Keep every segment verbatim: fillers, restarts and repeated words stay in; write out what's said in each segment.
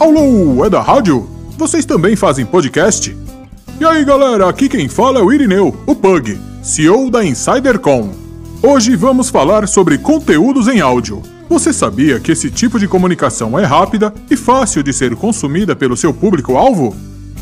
Alô, é da rádio? Vocês também fazem podcast? E aí galera, aqui quem fala é o Irineu, o Pug, C E O da Insidercom. Hoje vamos falar sobre conteúdos em áudio. Você sabia que esse tipo de comunicação é rápida e fácil de ser consumida pelo seu público-alvo?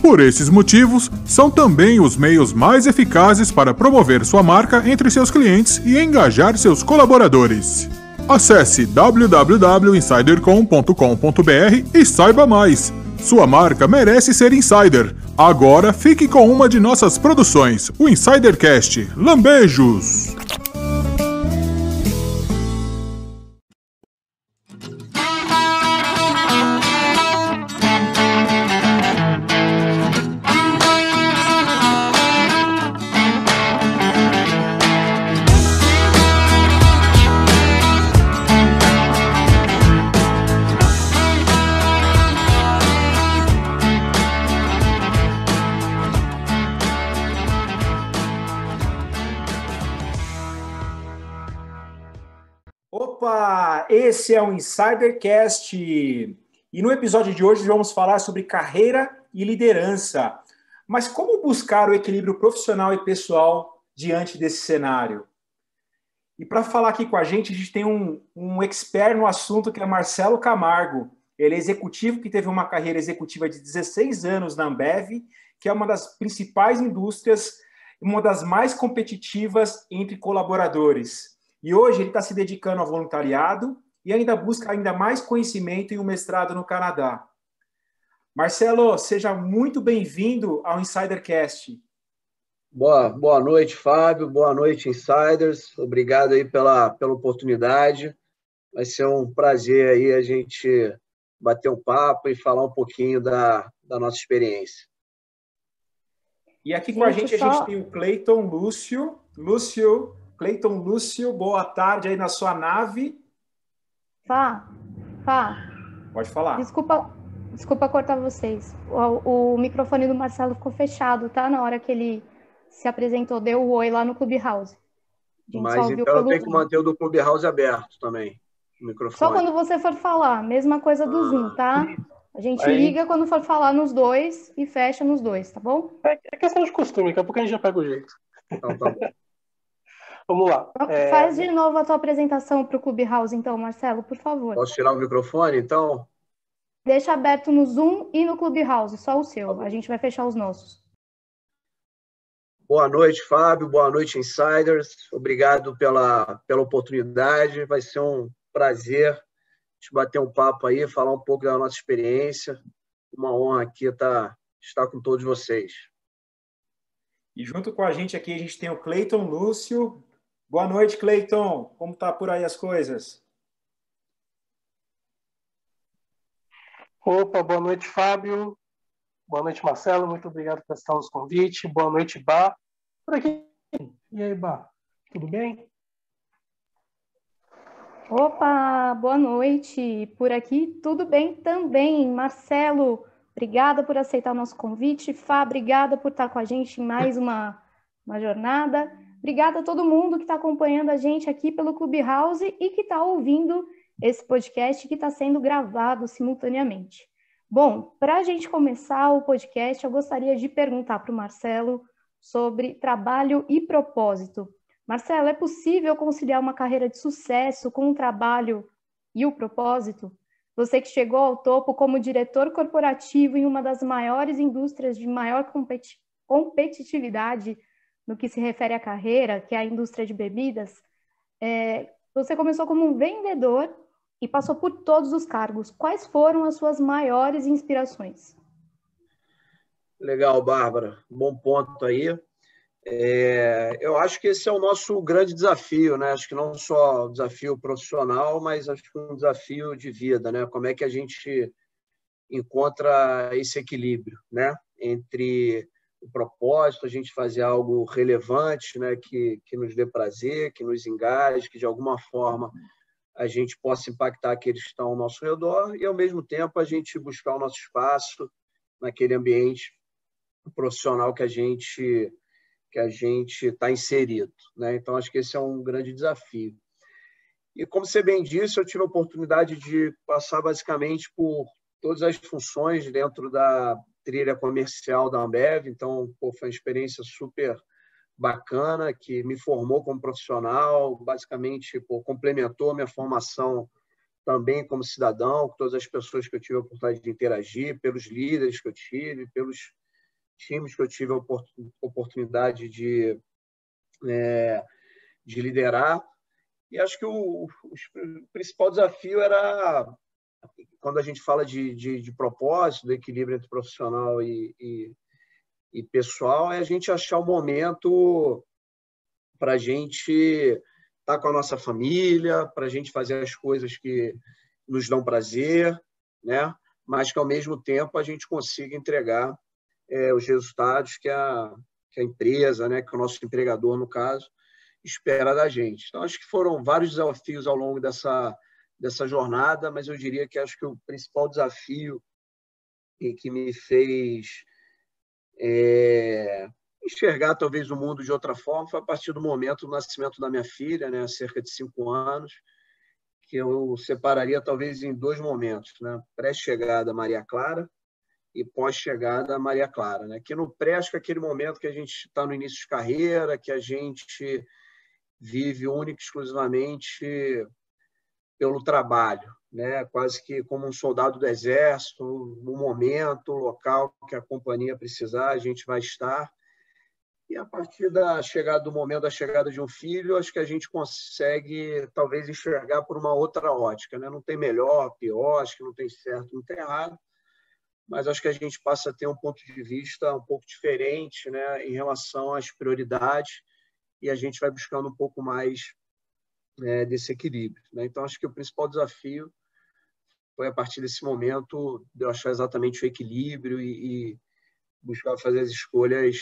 Por esses motivos, são também os meios mais eficazes para promover sua marca entre seus clientes e engajar seus colaboradores. Acesse w w w ponto insidercom ponto com ponto b r e saiba mais! Sua marca merece ser Insider. Agora fique com uma de nossas produções, o Insidercast. Lambejos! Esse é o Insidercast e no episódio de hoje vamos falar sobre carreira e liderança. Mas como buscar o equilíbrio profissional e pessoal diante desse cenário? E para falar aqui com a gente, a gente tem um, um expert no assunto que é Marcelo Camargo. Ele é executivo que teve uma carreira executiva de dezesseis anos na Ambev, que é uma das principais indústrias, uma das mais competitivas entre colaboradores. E hoje ele está se dedicando ao voluntariado e ainda busca ainda mais conhecimento e um mestrado no Canadá. Marcelo, seja muito bem-vindo ao Insidercast. Boa, boa noite, Fábio. Boa noite, Insiders. Obrigado aí pela, pela oportunidade. Vai ser um prazer aí a gente bater um papo e falar um pouquinho da, da nossa experiência. E aqui com a gente, a gente tem o Clayton Lúcio. Lúcio, Clayton Lúcio, boa tarde aí na sua nave. Fá, Fá. Pode falar. Desculpa, desculpa cortar vocês. O, o microfone do Marcelo ficou fechado, tá? Na hora que ele se apresentou, deu o oi lá no Clubhouse. Mas então eu tenho que manter o do Clubhouse aberto também, o microfone. Só quando você for falar, mesma coisa do ah. Zoom, tá? A gente aí liga quando for falar nos dois e fecha nos dois, tá bom? É, é questão de costume, daqui a pouco a gente já pega o jeito. Então tá bom. Vamos lá. Faz é... de novo a tua apresentação para o Clubhouse, então, Marcelo, por favor. Posso tirar o microfone, então? Deixa aberto no Zoom e no Clubhouse, só o seu. A gente vai fechar os nossos. Boa noite, Fábio. Boa noite, Insiders. Obrigado pela, pela oportunidade. Vai ser um prazer te bater um papo aí, falar um pouco da nossa experiência. Uma honra aqui estar, estar com todos vocês. E junto com a gente aqui, a gente tem o Clayton Lúcio. Boa noite, Clayton. Como tá por aí as coisas? Opa, boa noite, Fábio. Boa noite, Marcelo. Muito obrigado por aceitar o convite. Boa noite, Bá. Por aqui. E aí, Bá? Tudo bem? Opa, boa noite. Por aqui, tudo bem também. Marcelo, obrigada por aceitar o nosso convite. Fá, obrigada por estar com a gente em mais uma, uma jornada. Obrigada a todo mundo que está acompanhando a gente aqui pelo Clubhouse e que está ouvindo esse podcast que está sendo gravado simultaneamente. Bom, para a gente começar o podcast, eu gostaria de perguntar para o Marcelo sobre trabalho e propósito. Marcelo, é possível conciliar uma carreira de sucesso com o trabalho e o propósito? Você que chegou ao topo como diretor corporativo em uma das maiores indústrias de maior competi- competitividade no que se refere à carreira, que é a indústria de bebidas, é, você começou como um vendedor e passou por todos os cargos. Quais foram as suas maiores inspirações? Legal, Bárbara. Bom ponto aí. É, eu acho que esse é o nosso grande desafio, né? Acho que não só o desafio profissional, mas acho que um desafio de vida, né? Como é que a gente encontra esse equilíbrio, né? Entre o propósito, a gente fazer algo relevante, né, que, que nos dê prazer, que nos engaje, que de alguma forma a gente possa impactar aqueles que estão ao nosso redor e, ao mesmo tempo, a gente buscar o nosso espaço naquele ambiente profissional que a gente que a gente está inserido, né? Então, acho que esse é um grande desafio. E, como você bem disse, eu tive a oportunidade de passar basicamente por todas as funções dentro da trilha comercial da Ambev. Então, pô, foi uma experiência super bacana, que me formou como profissional, basicamente pô, complementou minha formação também como cidadão, com todas as pessoas que eu tive a oportunidade de interagir, pelos líderes que eu tive, pelos times que eu tive a oportunidade de, é, de liderar. E acho que o, o principal desafio era, quando a gente fala de, de, de propósito, do equilíbrio entre profissional e, e, e pessoal, é a gente achar o momento para a gente estar com a nossa família, para a gente fazer as coisas que nos dão prazer, né? Mas que, ao mesmo tempo, a gente consiga entregar é, os resultados que a, que a empresa, né? que o nosso empregador, no caso, espera da gente. Então, acho que foram vários desafios ao longo dessa, dessa jornada, mas eu diria que acho que o principal desafio e que me fez é, enxergar talvez o mundo de outra forma foi a partir do momento do nascimento da minha filha, né, há cerca de cinco anos, que eu separaria talvez em dois momentos, né, pré-chegada Maria Clara e pós-chegada Maria Clara, né, que no pré, acho que é aquele momento que a gente está no início de carreira, que a gente vive única e exclusivamente pelo trabalho, né? Quase que como um soldado do exército, no momento, local que a companhia precisar, a gente vai estar. E a partir da chegada do momento da chegada de um filho, acho que a gente consegue talvez enxergar por uma outra ótica, né? Não tem melhor, pior, acho que não tem certo, não tem errado, mas acho que a gente passa a ter um ponto de vista um pouco diferente, né? Em relação às prioridades, e a gente vai buscando um pouco mais é, desse equilíbrio, né? Então, acho que o principal desafio foi a partir desse momento de eu achar exatamente o equilíbrio e, e buscar fazer as escolhas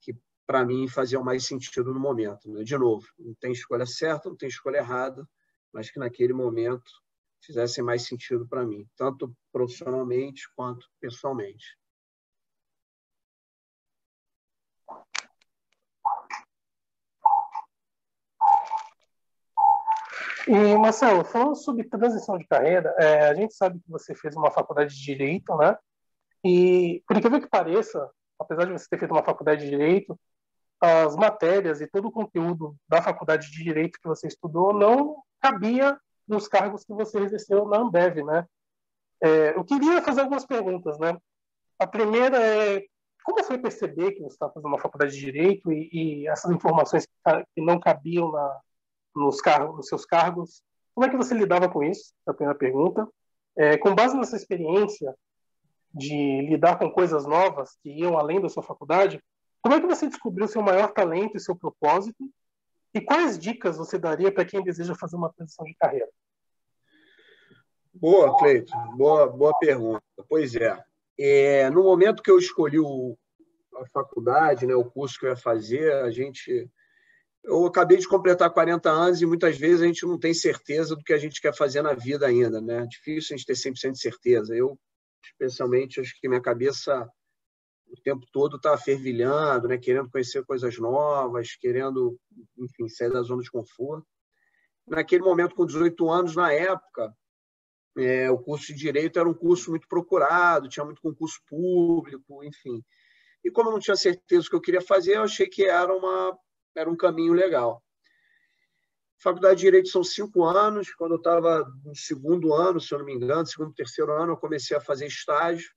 que, para mim, faziam mais sentido no momento, né? De novo, não tem escolha certa, não tem escolha errada, mas que naquele momento fizessem mais sentido para mim, tanto profissionalmente quanto pessoalmente. E, Marcelo, falando sobre transição de carreira, é, a gente sabe que você fez uma faculdade de Direito, né? E, por incrível que pareça, apesar de você ter feito uma faculdade de Direito, as matérias e todo o conteúdo da faculdade de Direito que você estudou não cabia nos cargos que você exerceu na Ambev, né? É, eu queria fazer algumas perguntas, né? A primeira é, como foi perceber que você estava fazendo uma faculdade de Direito e, e essas informações que não cabiam na... Nos, cargos, nos seus cargos, como é que você lidava com isso? É a primeira pergunta. É, com base nessa experiência de lidar com coisas novas que iam além da sua faculdade, como é que você descobriu seu maior talento e seu propósito? E quais dicas você daria para quem deseja fazer uma transição de carreira? Boa, Clayton. Boa, boa pergunta. Pois é. é. No momento que eu escolhi o, a faculdade, né, o curso que eu ia fazer, a gente... Eu acabei de completar quarenta anos e muitas vezes a gente não tem certeza do que a gente quer fazer na vida ainda, né? Difícil a gente ter cem por cento de certeza. Eu, especialmente, acho que minha cabeça o tempo todo está fervilhando, né? Querendo conhecer coisas novas, querendo, enfim, sair da zona de conforto. Naquele momento, com dezoito anos, na época, é, o curso de Direito era um curso muito procurado, tinha muito concurso público, enfim. E como eu não tinha certeza do que eu queria fazer, eu achei que era uma... era um caminho legal. Faculdade de Direito são cinco anos. Quando eu estava no segundo ano, se eu não me engano, segundo, terceiro ano, eu comecei a fazer estágio.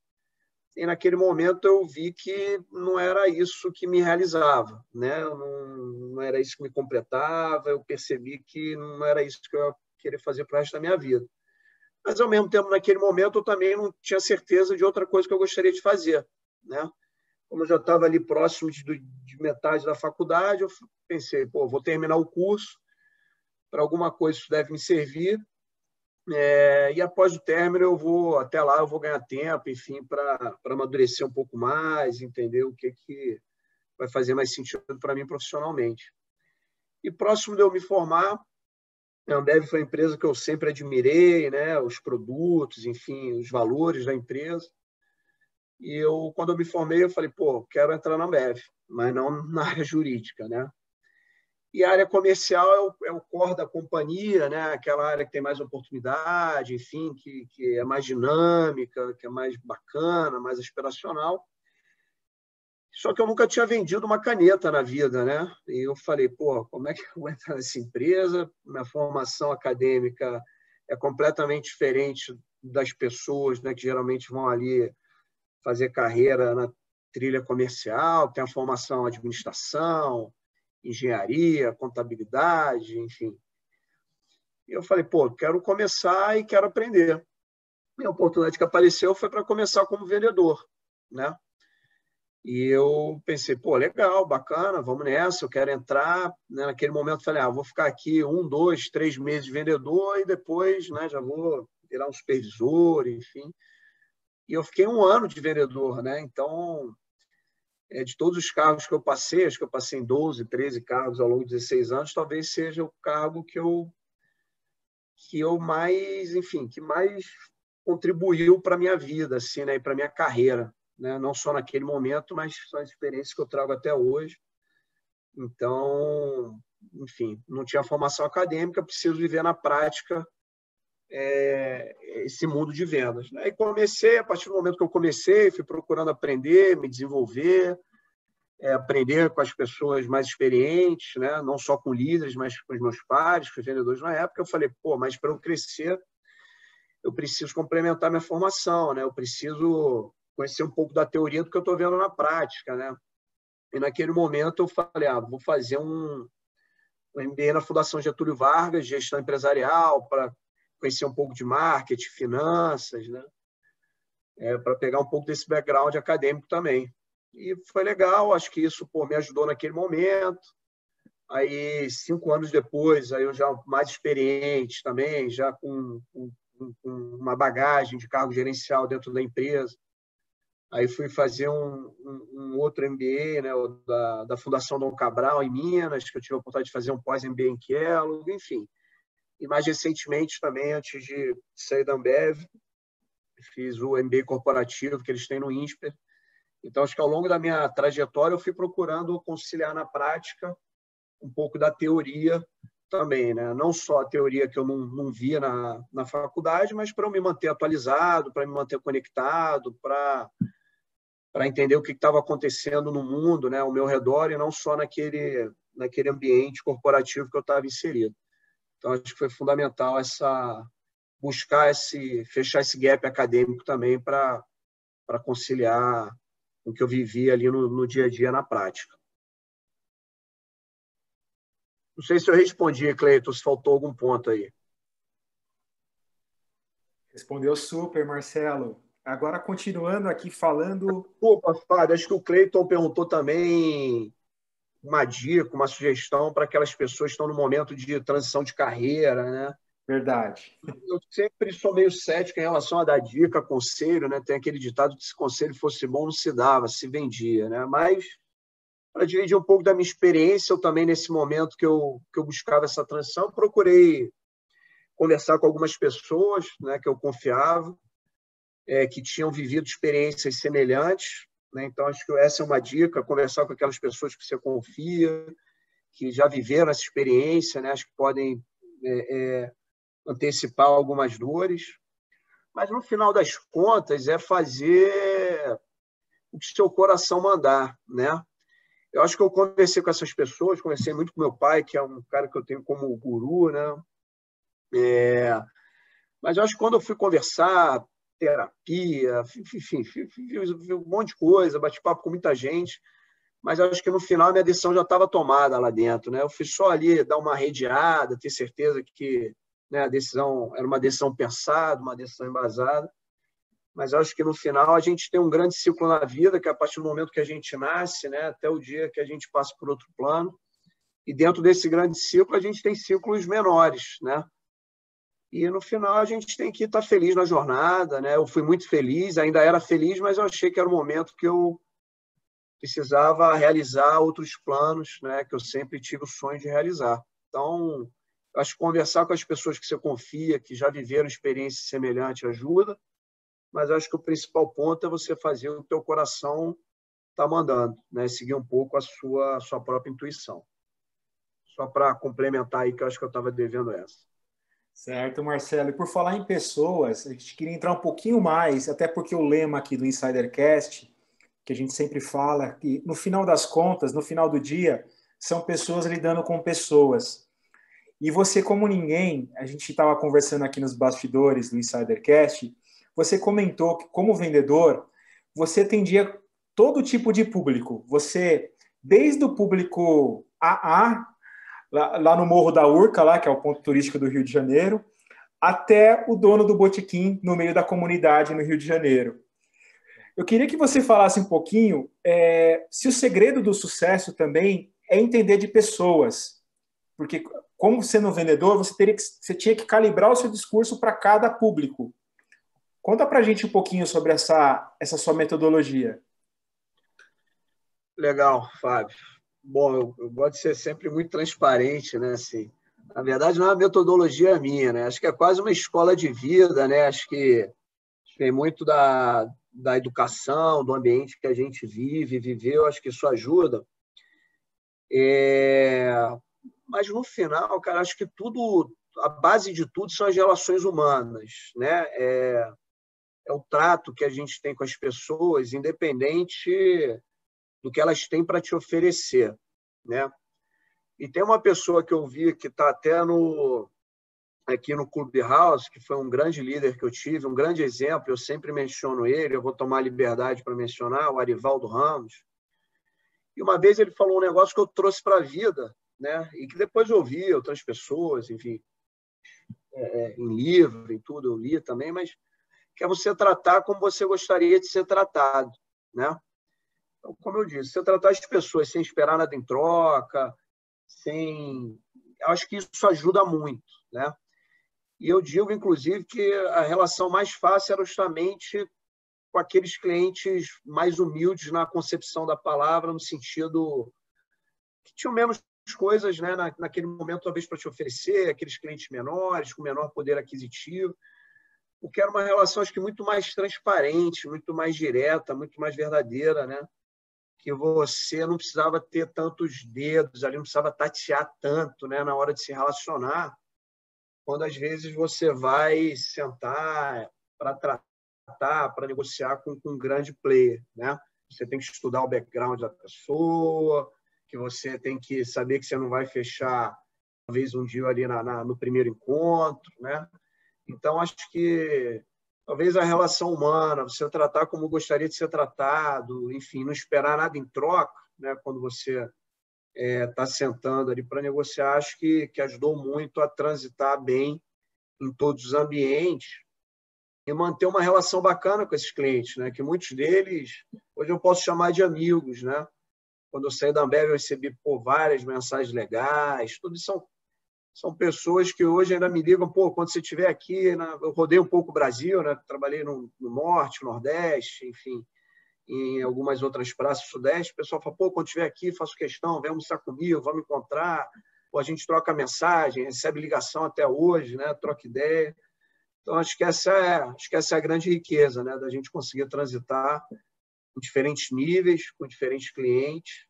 E naquele momento eu vi que não era isso que me realizava, né? Não, não era isso que me completava. Eu percebi que não era isso que eu ia querer fazer para o resto da minha vida. Mas, ao mesmo tempo, naquele momento, eu também não tinha certeza de outra coisa que eu gostaria de fazer, né? Como eu já estava ali próximo de, de metade da faculdade, eu pensei, pô, vou terminar o curso, para alguma coisa isso deve me servir, é, e após o término eu vou, até lá eu vou ganhar tempo, enfim, para amadurecer um pouco mais, entender o que, que vai fazer mais sentido para mim profissionalmente. E próximo de eu me formar, a Ambev foi uma empresa que eu sempre admirei, né, os produtos, enfim, os valores da empresa. E eu, quando eu me formei, eu falei, pô, quero entrar na Ambev, mas não na área jurídica, né? E a área comercial é o, é o core da companhia, né? Aquela área que tem mais oportunidade, enfim, que, que é mais dinâmica, que é mais bacana, mais aspiracional. Só que eu nunca tinha vendido uma caneta na vida, né? E eu falei, pô, como é que eu vou entrar nessa empresa? Minha formação acadêmica é completamente diferente das pessoas, né, que geralmente vão ali fazer carreira na trilha comercial, tem a formação em administração, engenharia, contabilidade, enfim. E eu falei, pô, quero começar e quero aprender. E a oportunidade que apareceu foi para começar como vendedor, né? E eu pensei, pô, legal, bacana, vamos nessa, eu quero entrar. Naquele momento, falei, ah, vou ficar aqui um, dois, três meses de vendedor e depois, né, já vou virar um supervisor, enfim. E eu fiquei um ano de vendedor, né? Então, é, de todos os cargos que eu passei, acho que eu passei em doze, treze cargos ao longo de dezesseis anos, talvez seja o cargo que eu, que eu mais, enfim, que mais contribuiu para a minha vida, assim, né, e para a minha carreira. Né? Não só naquele momento, mas são as experiências que eu trago até hoje. Então, enfim, não tinha formação acadêmica, preciso viver na prática é, esse mundo de vendas. Né? E comecei, a partir do momento que eu comecei, fui procurando aprender, me desenvolver, é, aprender com as pessoas mais experientes, né? Não só com líderes, mas com os meus pares, com os vendedores na época. Eu falei, pô, mas para eu crescer, eu preciso complementar minha formação, né? Eu preciso conhecer um pouco da teoria do que eu estou vendo na prática, né? E naquele momento eu falei, ah, vou fazer um, um M B A na Fundação Getúlio Vargas, gestão empresarial, para conhecer um pouco de marketing, finanças, né? É, para pegar um pouco desse background acadêmico também. E foi legal, acho que isso, pô, me ajudou naquele momento. Aí, cinco anos depois, aí eu já mais experiente também, já com, com, com uma bagagem de cargo gerencial dentro da empresa. Aí fui fazer um, um, um outro M B A, né, da, da Fundação Dom Cabral, em Minas, que eu tive a oportunidade de fazer um pós-M B A em Kellogg, enfim. E mais recentemente também, antes de sair da Ambev, fiz o M B A corporativo que eles têm no INSPER. Então, acho que ao longo da minha trajetória, eu fui procurando conciliar na prática um pouco da teoria também, né? Não só a teoria que eu não, não via na, na faculdade, mas para eu me manter atualizado, para me manter conectado, para... para entender o que estava acontecendo no mundo, né, ao meu redor, e não só naquele, naquele ambiente corporativo que eu estava inserido. Então, acho que foi fundamental essa, buscar esse, fechar esse gap acadêmico também para para conciliar o que eu vivia ali no, no dia a dia, na prática. Não sei se eu respondi, Clayton, se faltou algum ponto aí. Respondeu super, Marcelo. Agora, continuando aqui, falando... Opa, Fábio, acho que o Clayton perguntou também uma dica, uma sugestão para aquelas pessoas que estão no momento de transição de carreira, né? Verdade. Eu sempre sou meio cético em relação a dar dica, conselho, né? Tem aquele ditado que se conselho fosse bom, não se dava, se vendia, né? Mas, para dividir um pouco da minha experiência, eu também, nesse momento que eu, que eu buscava essa transição, procurei conversar com algumas pessoas, né, que eu confiava, É, que tinham vivido experiências semelhantes, né? Então, acho que essa é uma dica, conversar com aquelas pessoas que você confia, que já viveram essa experiência, né? Acho que podem é, é, antecipar algumas dores. Mas, no final das contas, é fazer o que seu coração mandar, né? Eu acho que eu conversei com essas pessoas, conversei muito com meu pai, que é um cara que eu tenho como guru, né? É, mas eu acho que quando eu fui conversar, terapia, enfim, um monte de coisa, bate papo com muita gente, mas acho que no final a minha decisão já estava tomada lá dentro, né? Eu fui só ali dar uma arrediada, ter certeza que, né, a decisão era uma decisão pensada, uma decisão embasada, mas acho que no final a gente tem um grande ciclo na vida, que é a partir do momento que a gente nasce, né, até o dia que a gente passa por outro plano, e dentro desse grande ciclo a gente tem ciclos menores, né? E, no final, a gente tem que estar feliz na jornada, né? Eu fui muito feliz, ainda era feliz, mas eu achei que era o momento que eu precisava realizar outros planos, né, que eu sempre tive o sonho de realizar. Então, acho que conversar com as pessoas que você confia, que já viveram experiências semelhantes, ajuda, mas acho que o principal ponto é você fazer o que o teu coração está mandando, né? Seguir um pouco a sua, a sua própria intuição. só para complementar aí, que eu acho que eu estava devendo essa. Certo, Marcelo. E por falar em pessoas, a gente queria entrar um pouquinho mais, até porque o lema aqui do Insidercast, que a gente sempre fala, que no final das contas, no final do dia, são pessoas lidando com pessoas. E você, como ninguém, a gente estava conversando aqui nos bastidores do Insidercast, você comentou que, como vendedor, você atendia todo tipo de público. Você, desde o público A A, lá, lá no Morro da Urca, lá, que é o ponto turístico do Rio de Janeiro, até o dono do botequim no meio da comunidade no Rio de Janeiro. Eu queria que você falasse um pouquinho é, se o segredo do sucesso também é entender de pessoas. Porque, como sendo um vendedor, você, teria que, você tinha que calibrar o seu discurso para cada público. Conta para a gente um pouquinho sobre essa, essa sua metodologia. Legal, Fábio. Bom, eu, eu gosto de ser sempre muito transparente, né? Assim, na verdade, não é uma metodologia minha, né? Acho que é quase uma escola de vida, né? Acho que tem muito da, da educação, do ambiente que a gente vive, viveu, acho que isso ajuda. É... Mas, no final, cara, acho que tudo, a base de tudo são as relações humanas, né? É, é o trato que a gente tem com as pessoas, independente do que elas têm para te oferecer, né? E tem uma pessoa que eu vi que está até no, aqui no Clubhouse, que foi um grande líder que eu tive, um grande exemplo, eu sempre menciono ele, eu vou tomar liberdade para mencionar, o Arivaldo Ramos. E uma vez ele falou um negócio que eu trouxe para a vida, né? E que depois eu vi outras pessoas, enfim, é, em livro, em tudo, eu li também, mas que é você tratar como você gostaria de ser tratado, né? Então, como eu disse, você tratar as pessoas sem esperar nada em troca, sem... Eu acho que isso ajuda muito, né? E eu digo, inclusive, que a relação mais fácil era justamente com aqueles clientes mais humildes na concepção da palavra, no sentido que tinham menos coisas, né, na, naquele momento, talvez, para te oferecer, aqueles clientes menores, com menor poder aquisitivo, porque era uma relação, acho que, muito mais transparente, muito mais direta, muito mais verdadeira, né? Que você não precisava ter tantos dedos ali, não precisava tatear tanto, né, na hora de se relacionar, quando, às vezes, você vai sentar para tratar, para negociar com, com um grande player, né? Você tem que estudar o background da pessoa, que você tem que saber que você não vai fechar talvez um dia ali na, na, no primeiro encontro, né? Então, acho que talvez a relação humana, você tratar como gostaria de ser tratado, enfim, não esperar nada em troca, né? Quando você está é, sentando ali para negociar, acho que, que ajudou muito a transitar bem em todos os ambientes e manter uma relação bacana com esses clientes, né? Que muitos deles, hoje eu posso chamar de amigos, né? Quando eu saí da Ambev, eu recebi pô, várias mensagens legais. Tudo são, são pessoas que hoje ainda me ligam. Pô, quando você estiver aqui, né? Eu rodei um pouco o Brasil, né? Trabalhei no, no Norte, no Nordeste, enfim, em algumas outras praças, Sudeste. O pessoal fala, pô, quando estiver aqui, faço questão, vem almoçar comigo, vamos encontrar. Pô, a gente troca mensagem, recebe ligação até hoje, né? Troca ideia. Então, acho que essa é, acho que essa é a grande riqueza, né? Da gente conseguir transitar com diferentes níveis, com diferentes clientes,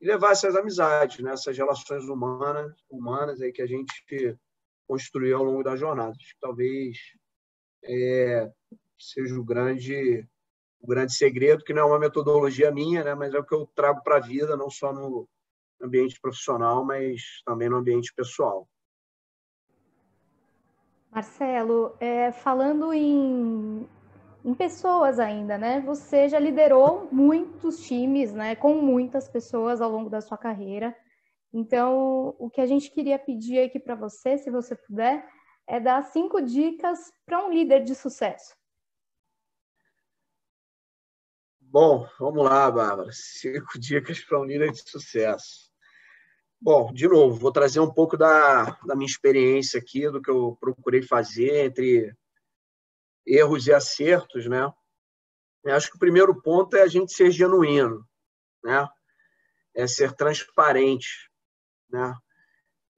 e levar essas amizades, né? Essas relações humanas, humanas aí que a gente construiu ao longo da jornada. Acho que talvez é, seja o grande, o grande segredo, que não é uma metodologia minha, né? Mas é o que eu trago para a vida, não só no ambiente profissional, mas também no ambiente pessoal. Marcelo, é, falando em... em pessoas ainda, né? Você já liderou muitos times, né? Com muitas pessoas ao longo da sua carreira. Então, o que a gente queria pedir aqui para você, se você puder, é dar cinco dicas para um líder de sucesso. Bom, vamos lá, Bárbara. Cinco dicas para um líder de sucesso. Bom, de novo, vou trazer um pouco da, da minha experiência aqui, do que eu procurei fazer entre erros e acertos, né? Eu acho que o primeiro ponto é a gente ser genuíno, né? É ser transparente, né?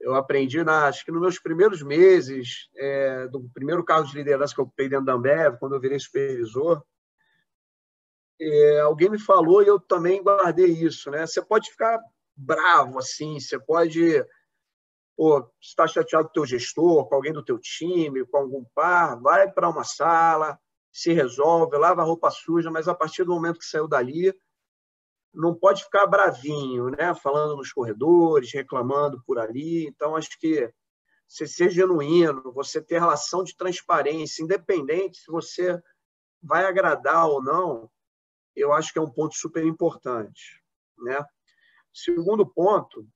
Eu aprendi, na, acho que nos meus primeiros meses, é, do primeiro cargo de liderança que eu peguei dentro da Ambev, quando eu virei supervisor, é, alguém me falou e eu também guardei isso, né? Você pode ficar bravo, assim, você pode Pô, se está chateado com o teu gestor, com alguém do teu time, com algum par, vai para uma sala, se resolve, lava a roupa suja, mas a partir do momento que saiu dali, não pode ficar bravinho, né? Falando nos corredores, reclamando por ali. Então, acho que você ser genuíno, você ter relação de transparência, independente se você vai agradar ou não, eu acho que é um ponto super importante, né? Segundo ponto,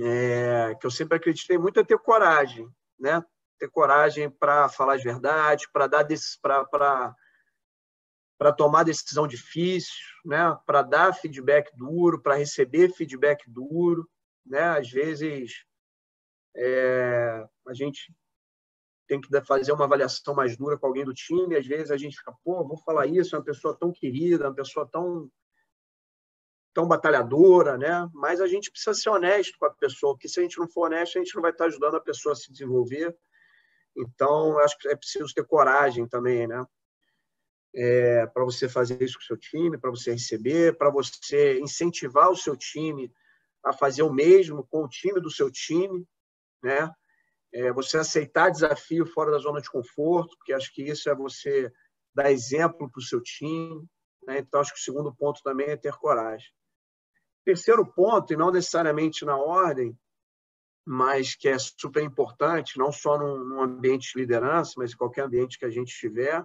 É, que eu sempre acreditei muito, é ter coragem, né? Ter coragem para falar as verdades, para dar para para tomar decisão difícil, né? Para dar feedback duro, para receber feedback duro, né? Às vezes é, a gente tem que fazer uma avaliação mais dura com alguém do time, às vezes a gente fica, pô, vou falar isso, é uma pessoa tão querida, é uma pessoa tão tão batalhadora, né? Mas a gente precisa ser honesto com a pessoa, porque se a gente não for honesto, a gente não vai estar ajudando a pessoa a se desenvolver. Então, eu acho que é preciso ter coragem também, né? É, para você fazer isso com o seu time, para você receber, para você incentivar o seu time a fazer o mesmo com o time do seu time, né? É, você aceitar desafio fora da zona de conforto, porque acho que isso é você dar exemplo para o seu time, né? Então, acho que o segundo ponto também é ter coragem. Terceiro ponto, e não necessariamente na ordem, mas que é super importante, não só num ambiente de liderança, mas em qualquer ambiente que a gente estiver,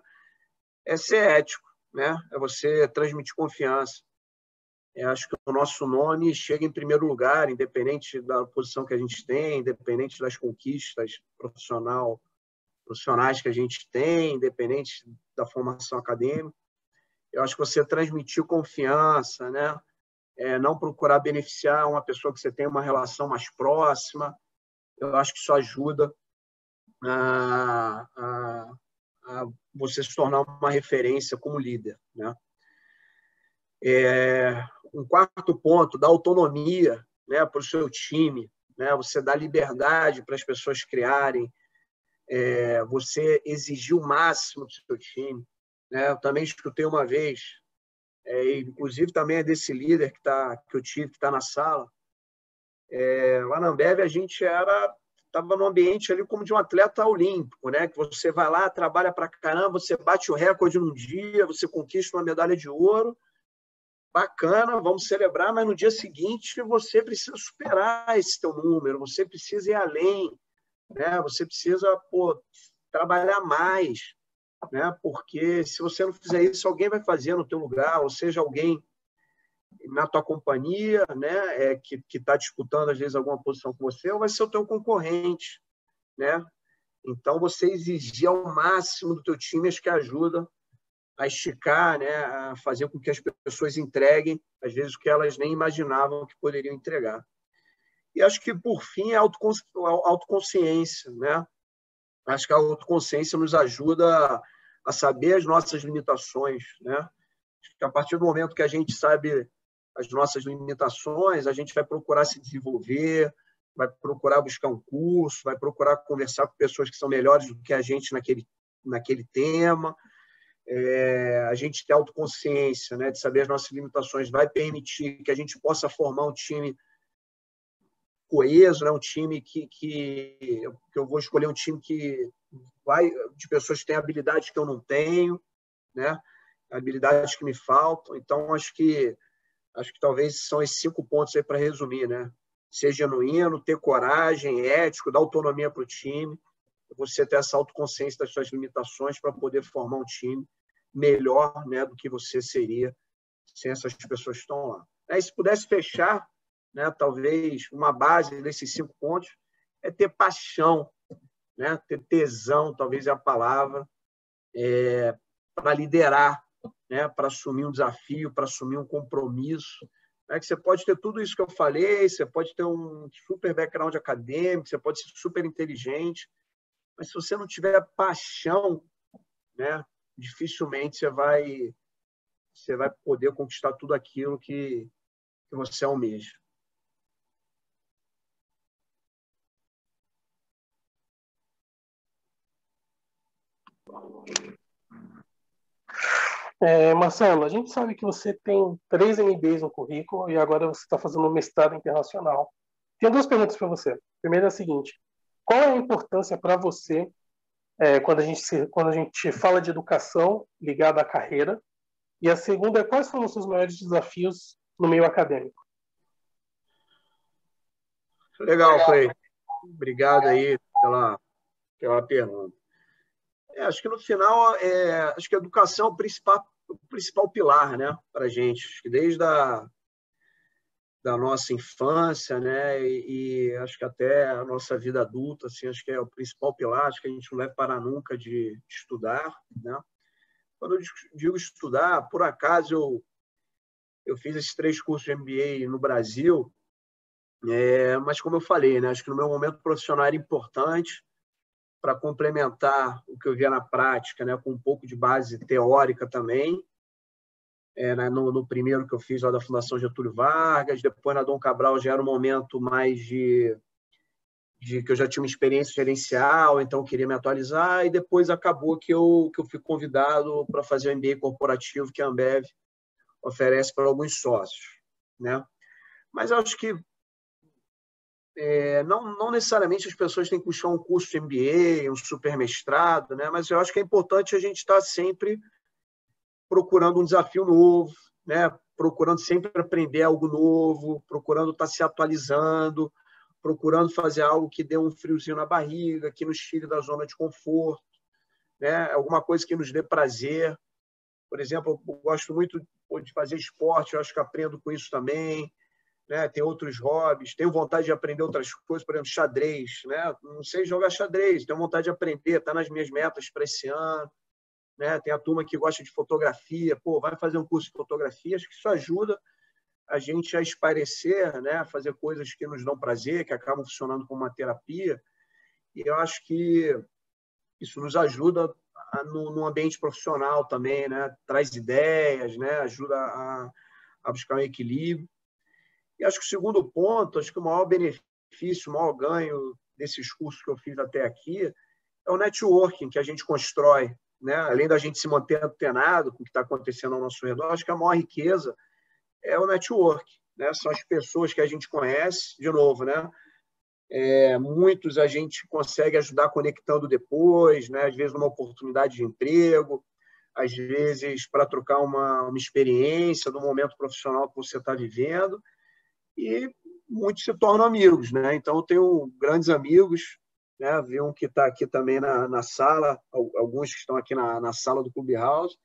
é ser ético, né? É você transmitir confiança. Eu acho que o nosso nome chega em primeiro lugar, independente da posição que a gente tem, independente das conquistas profissional, profissionais que a gente tem, independente da formação acadêmica. Eu acho que você transmitir confiança, né? É, não procurar beneficiar uma pessoa que você tem uma relação mais próxima, eu acho que isso ajuda a, a, a você se tornar uma referência como líder, né? É, um quarto ponto, dar autonomia, né, para o seu time, né? Você dar liberdade para as pessoas criarem, é, você exigir o máximo do seu time, né? Eu também escutei uma vez, É, inclusive também é desse líder que, tá, que eu tive, que está na sala. É, lá na Ambev a gente era estava num ambiente ali como de um atleta olímpico, né? Que você vai lá, trabalha para caramba, você bate o recorde num dia, você conquista uma medalha de ouro, bacana, vamos celebrar, mas no dia seguinte você precisa superar esse teu número, você precisa ir além, né? Você precisa, pô, trabalhar mais, né? Porque se você não fizer isso, alguém vai fazer no teu lugar, ou seja, alguém na tua companhia, né? É, que que está disputando às vezes alguma posição com você, ou vai ser o teu concorrente, né? Então, você exigir ao máximo do teu time, acho que ajuda a esticar, né? A fazer com que as pessoas entreguem, às vezes, o que elas nem imaginavam que poderiam entregar. E acho que, por fim, a autoconsci... autoconsciência, né? Acho que a autoconsciência nos ajuda a saber as nossas limitações, né? Acho que a partir do momento que a gente sabe as nossas limitações, a gente vai procurar se desenvolver, vai procurar buscar um curso, vai procurar conversar com pessoas que são melhores do que a gente naquele, naquele tema. É, a gente ter autoconsciência, né, de saber as nossas limitações vai permitir que a gente possa formar um time coeso, né? Um time que, que, que eu vou escolher um time que vai, de pessoas que têm habilidades que eu não tenho, né? Habilidades que me faltam. Então, acho que, acho que talvez são esses cinco pontos aí para resumir, né? Ser genuíno, ter coragem, ético, dar autonomia para o time, você ter essa autoconsciência das suas limitações para poder formar um time melhor, né, do que você seria sem essas pessoas que estão lá. Aí, se pudesse fechar, né, talvez uma base desses cinco pontos é ter paixão, né, ter tesão, talvez é a palavra, é, para liderar, né, para assumir um desafio, para assumir um compromisso, né, que você pode ter tudo isso que eu falei, você pode ter um super background acadêmico, você pode ser super inteligente, mas se você não tiver paixão, né, dificilmente você vai, você vai poder conquistar tudo aquilo que, que você almeja. É, Marcelo, a gente sabe que você tem três M B As no currículo e agora você está fazendo um mestrado internacional. Tenho duas perguntas para você. Primeiro é o seguinte, qual é a importância para você, é, quando, a gente se, quando a gente fala de educação ligada à carreira? E a segunda é quais foram os seus maiores desafios no meio acadêmico? Legal, Clayton. Obrigado aí pela, pela pergunta. É, acho que no final, é, acho que a educação é o principal, o principal pilar, né, para a gente. Acho que desde a da nossa infância, né, e, e acho que até a nossa vida adulta, assim, acho que é o principal pilar, acho que a gente não deve parar nunca de, de estudar, né. Quando eu digo estudar, por acaso eu, eu fiz esses três cursos de M B A no Brasil, é, mas como eu falei, né, acho que no meu momento profissional era importante para complementar o que eu via na prática, né, com um pouco de base teórica também. É, no, no primeiro que eu fiz lá da Fundação Getúlio Vargas, depois na Dom Cabral já era um momento mais de, de que eu já tinha uma experiência gerencial, então eu queria me atualizar, e depois acabou que eu, que eu fui convidado para fazer o M B A corporativo que a Ambev oferece para alguns sócios, né? Mas eu acho que é, não, não necessariamente as pessoas têm que buscar um curso de M B A, um super mestrado, né? Mas eu acho que é importante a gente estar sempre procurando um desafio novo, né? Procurando sempre aprender algo novo, procurando estar se atualizando, procurando fazer algo que dê um friozinho na barriga, que nos tire da zona de conforto, né? Alguma coisa que nos dê prazer. Por exemplo, eu gosto muito de fazer esporte, eu acho que aprendo com isso também, né? Tem outros hobbies, tenho vontade de aprender outras coisas, por exemplo, xadrez, né? Não sei jogar xadrez, tenho vontade de aprender, está nas minhas metas para esse ano. Né? Tem a turma que gosta de fotografia, pô, vai fazer um curso de fotografia, acho que isso ajuda a gente a espairecer, né? Fazer coisas que nos dão prazer, que acabam funcionando como uma terapia, e eu acho que isso nos ajuda a, no, no ambiente profissional também, né? Traz ideias, né? Ajuda a, a buscar um equilíbrio. E acho que o segundo ponto, acho que o maior benefício, o maior ganho desses cursos que eu fiz até aqui é o networking que a gente constrói, né? Além da gente se manter antenado com o que está acontecendo ao nosso redor, acho que a maior riqueza é o network, né? São as pessoas que a gente conhece, de novo, né? É, muitos a gente consegue ajudar conectando depois, né? Às vezes numa oportunidade de emprego, às vezes para trocar uma, uma experiência do momento profissional que você está vivendo, e muitos se tornam amigos, né? Então eu tenho grandes amigos, né? Vi um que está aqui também na, na sala, alguns que estão aqui na, na sala do Clubhouse,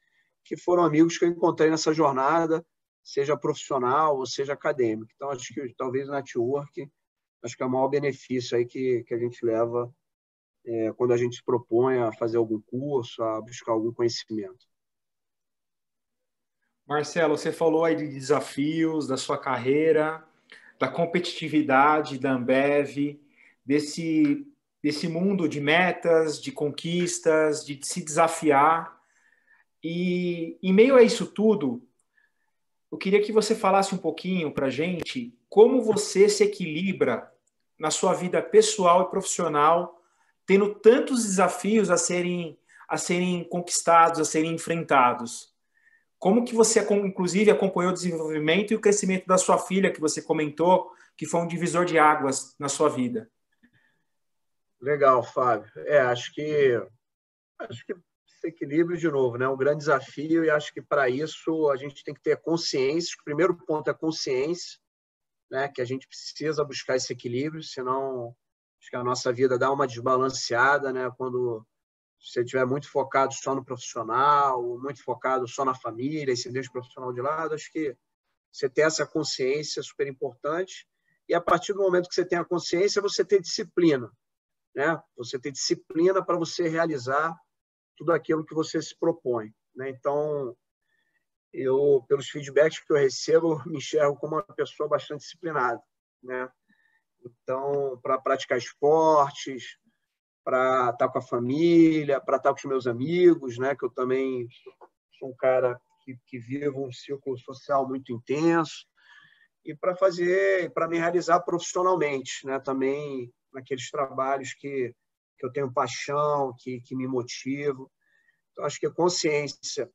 que foram amigos que eu encontrei nessa jornada, seja profissional ou seja acadêmico. Então, acho que talvez o network, acho que é o maior benefício aí que, que a gente leva é, quando a gente se propõe a fazer algum curso, a buscar algum conhecimento. Marcelo, você falou aí de desafios da sua carreira, da competitividade da Ambev, desse... desse mundo de metas, de conquistas, de se desafiar. E em meio a isso tudo, eu queria que você falasse um pouquinho para a gente como você se equilibra na sua vida pessoal e profissional, tendo tantos desafios a serem, a serem conquistados, a serem enfrentados. Como que você, inclusive, acompanhou o desenvolvimento e o crescimento da sua filha, que você comentou, que foi um divisor de águas na sua vida? Legal, Fábio. É, acho que acho que esse equilíbrio, de novo, né? Um grande desafio, e acho que para isso a gente tem que ter consciência. O primeiro ponto é consciência, né? Que a gente precisa buscar esse equilíbrio, senão acho que a nossa vida dá uma desbalanceada, né? Quando você estiver muito focado só no profissional, muito focado só na família, e se deixa o profissional de lado, acho que você ter essa consciência é super importante. E a partir do momento que você tem a consciência, você tem disciplina. Né? Você tem disciplina para você realizar tudo aquilo que você se propõe, né? Então, eu, pelos feedbacks que eu recebo, me enxergo como uma pessoa bastante disciplinada, né? Então, para praticar esportes, para estar com a família, para estar com os meus amigos, né? Que eu também sou um cara que, que vivo um círculo social muito intenso, e para fazer, para me realizar profissionalmente, né? Também naqueles trabalhos que, que eu tenho paixão, que, que me motivo. Então, acho que consciência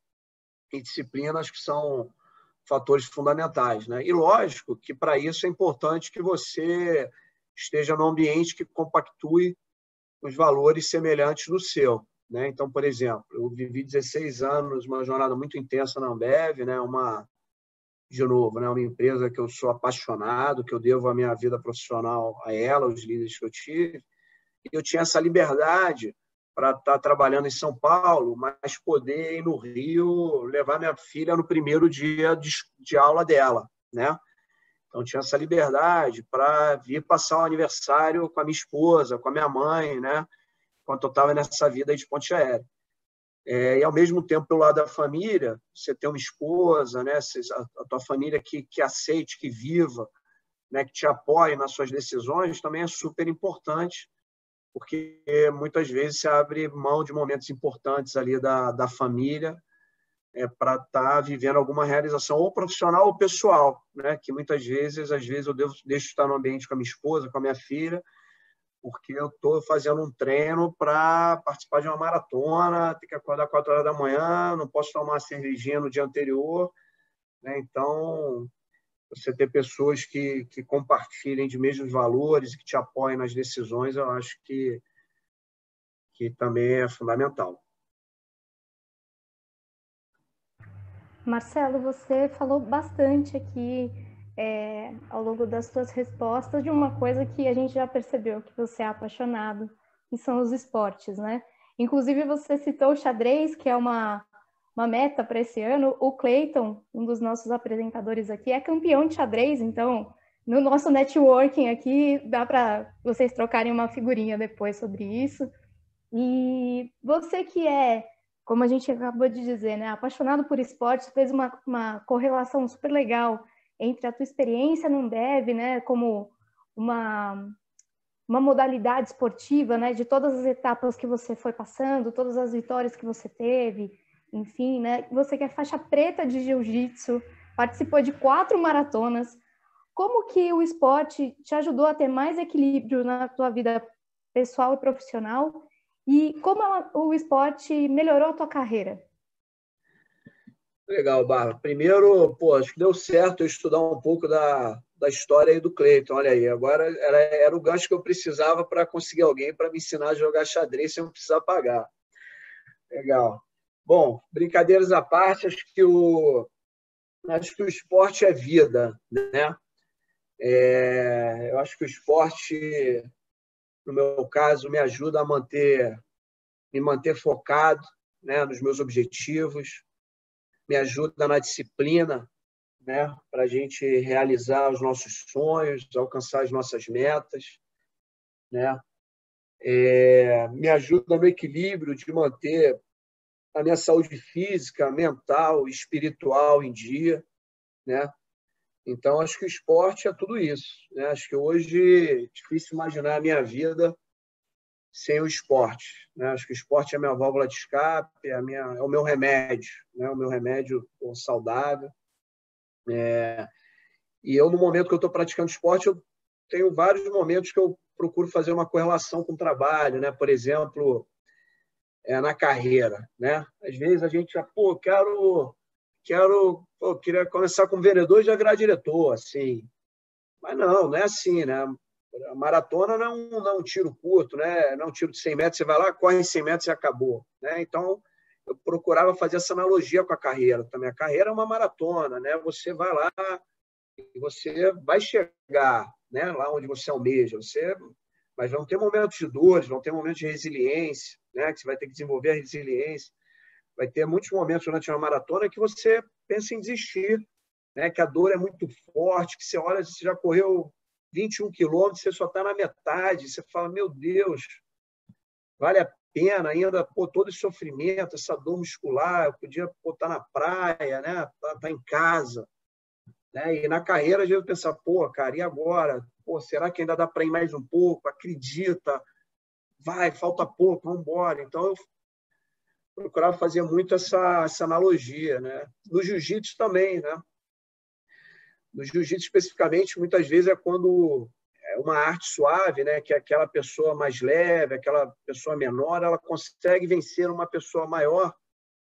e disciplina acho que são fatores fundamentais, né? E lógico que para isso é importante que você esteja num ambiente que compactue os valores semelhantes no seu. Né? Então, por exemplo, eu vivi dezesseis anos, uma jornada muito intensa na Ambev, né? uma, de novo, né? uma empresa que eu sou apaixonado, que eu devo a minha vida profissional a ela, os líderes que eu tive. E eu tinha essa liberdade para estar trabalhando em São Paulo, mas poder ir no Rio, levar minha filha no primeiro dia de, de aula dela. Né? Então, tinha essa liberdade para vir passar o aniversário com a minha esposa, com a minha mãe, né? Enquanto eu estava nessa vida aí de ponte aérea. É, e, ao mesmo tempo, pelo lado da família, você tem uma esposa, né? A tua família que, que aceite, que viva, né? que te apoie nas suas decisões, também é super importante, porque muitas vezes você abre mão de momentos importantes ali da, da família é, para estar tá vivendo alguma realização ou profissional ou pessoal, né? que muitas vezes, às vezes eu devo, deixo de estar no ambiente com a minha esposa, com a minha filha, porque eu estou fazendo um treino para participar de uma maratona, tem que acordar quatro horas da manhã, não posso tomar uma cervejinha no dia anterior, né? Então, você ter pessoas que, que compartilhem de mesmos valores e que te apoiem nas decisões, eu acho que, que também é fundamental. Marcelo, você falou bastante aqui é, ao longo das suas respostas de uma coisa que a gente já percebeu, que você é apaixonado, e são os esportes, né? Inclusive, você citou o xadrez, que é uma... uma meta para esse ano. O Clayton, um dos nossos apresentadores aqui, é campeão de xadrez, então no nosso networking aqui dá para vocês trocarem uma figurinha depois sobre isso. E você que é, como a gente acabou de dizer, né, apaixonado por esportes, fez uma, uma correlação super legal entre a tua experiência no Ambev, né, como uma, uma modalidade esportiva, né, de todas as etapas que você foi passando, todas as vitórias que você teve, enfim, né? Você que é faixa preta de jiu-jitsu, participou de quatro maratonas. Como que o esporte te ajudou a ter mais equilíbrio na tua vida pessoal e profissional? E como ela, o esporte melhorou a tua carreira? Legal, Bárbara. Primeiro, pô, acho que deu certo eu estudar um pouco da, da história aí do Clayton. Olha aí, agora era, era o gancho que eu precisava para conseguir alguém para me ensinar a jogar xadrez sem eu precisar pagar. Legal. Bom, brincadeiras à parte, acho que o, acho que o esporte é vida, né? É, eu acho que o esporte, no meu caso, me ajuda a manter, me manter focado, né, nos meus objetivos, me ajuda na disciplina, né, para a gente realizar os nossos sonhos, alcançar as nossas metas, né? É, me ajuda no equilíbrio de manter a minha saúde física, mental, espiritual em dia, né? Então, acho que o esporte é tudo isso, né? Acho que hoje é difícil imaginar a minha vida sem o esporte, né? Acho que o esporte é a minha válvula de escape, é, a minha, é o meu remédio, né? O meu remédio saudável. É... E eu, no momento que eu estou praticando esporte, eu tenho vários momentos que eu procuro fazer uma correlação com o trabalho, né? Por exemplo... É, na carreira, né? Às vezes a gente já, pô, quero, quero, pô, queria começar como vereador e já virar diretor, assim. Mas não, não é assim, né? A maratona não é um, não é um tiro curto, né? Não é um tiro de cem metros, você vai lá, corre cem metros e acabou, né? Então, eu procurava fazer essa analogia com a carreira também. A carreira é uma maratona, né? Você vai lá e você vai chegar, né? Lá onde você almeja, você... Mas vão ter momentos de dores, vão ter momentos de resiliência, né? Que você vai ter que desenvolver a resiliência. Vai ter muitos momentos durante uma maratona que você pensa em desistir, né? Que a dor é muito forte, que você olha, você já correu vinte e um quilômetros, você só está na metade, você fala, meu Deus, vale a pena ainda, pô, todo esse sofrimento, essa dor muscular, eu podia estar na praia, né? Tá, tá em casa. Né? E na carreira, a gente pensa, pô, cara, e agora? Pô, será que ainda dá para ir mais um pouco? Acredita, vai, falta pouco, vamos embora. Então, eu procurava fazer muito essa, essa analogia, né? No jiu-jitsu também, né? No jiu-jitsu, especificamente, muitas vezes é quando é uma arte suave, né? Que aquela pessoa mais leve, aquela pessoa menor, ela consegue vencer uma pessoa maior.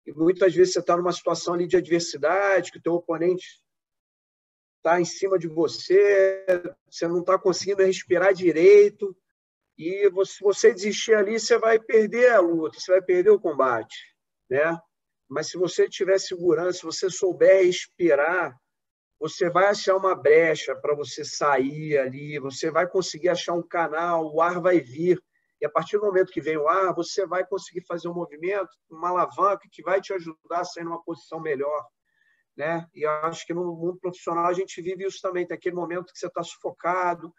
E muitas vezes você está numa situação ali de adversidade, que o teu oponente está em cima de você, você não está conseguindo respirar direito, e se você desistir ali, você vai perder a luta, você vai perder o combate, né? Mas se você tiver segurança, se você souber respirar, você vai achar uma brecha para você sair ali, você vai conseguir achar um canal, o ar vai vir, e a partir do momento que vem o ar, você vai conseguir fazer um movimento, uma alavanca que vai te ajudar a sair numa posição melhor, né? E eu acho que no mundo profissional a gente vive isso também, tem aquele momento que você está sufocado,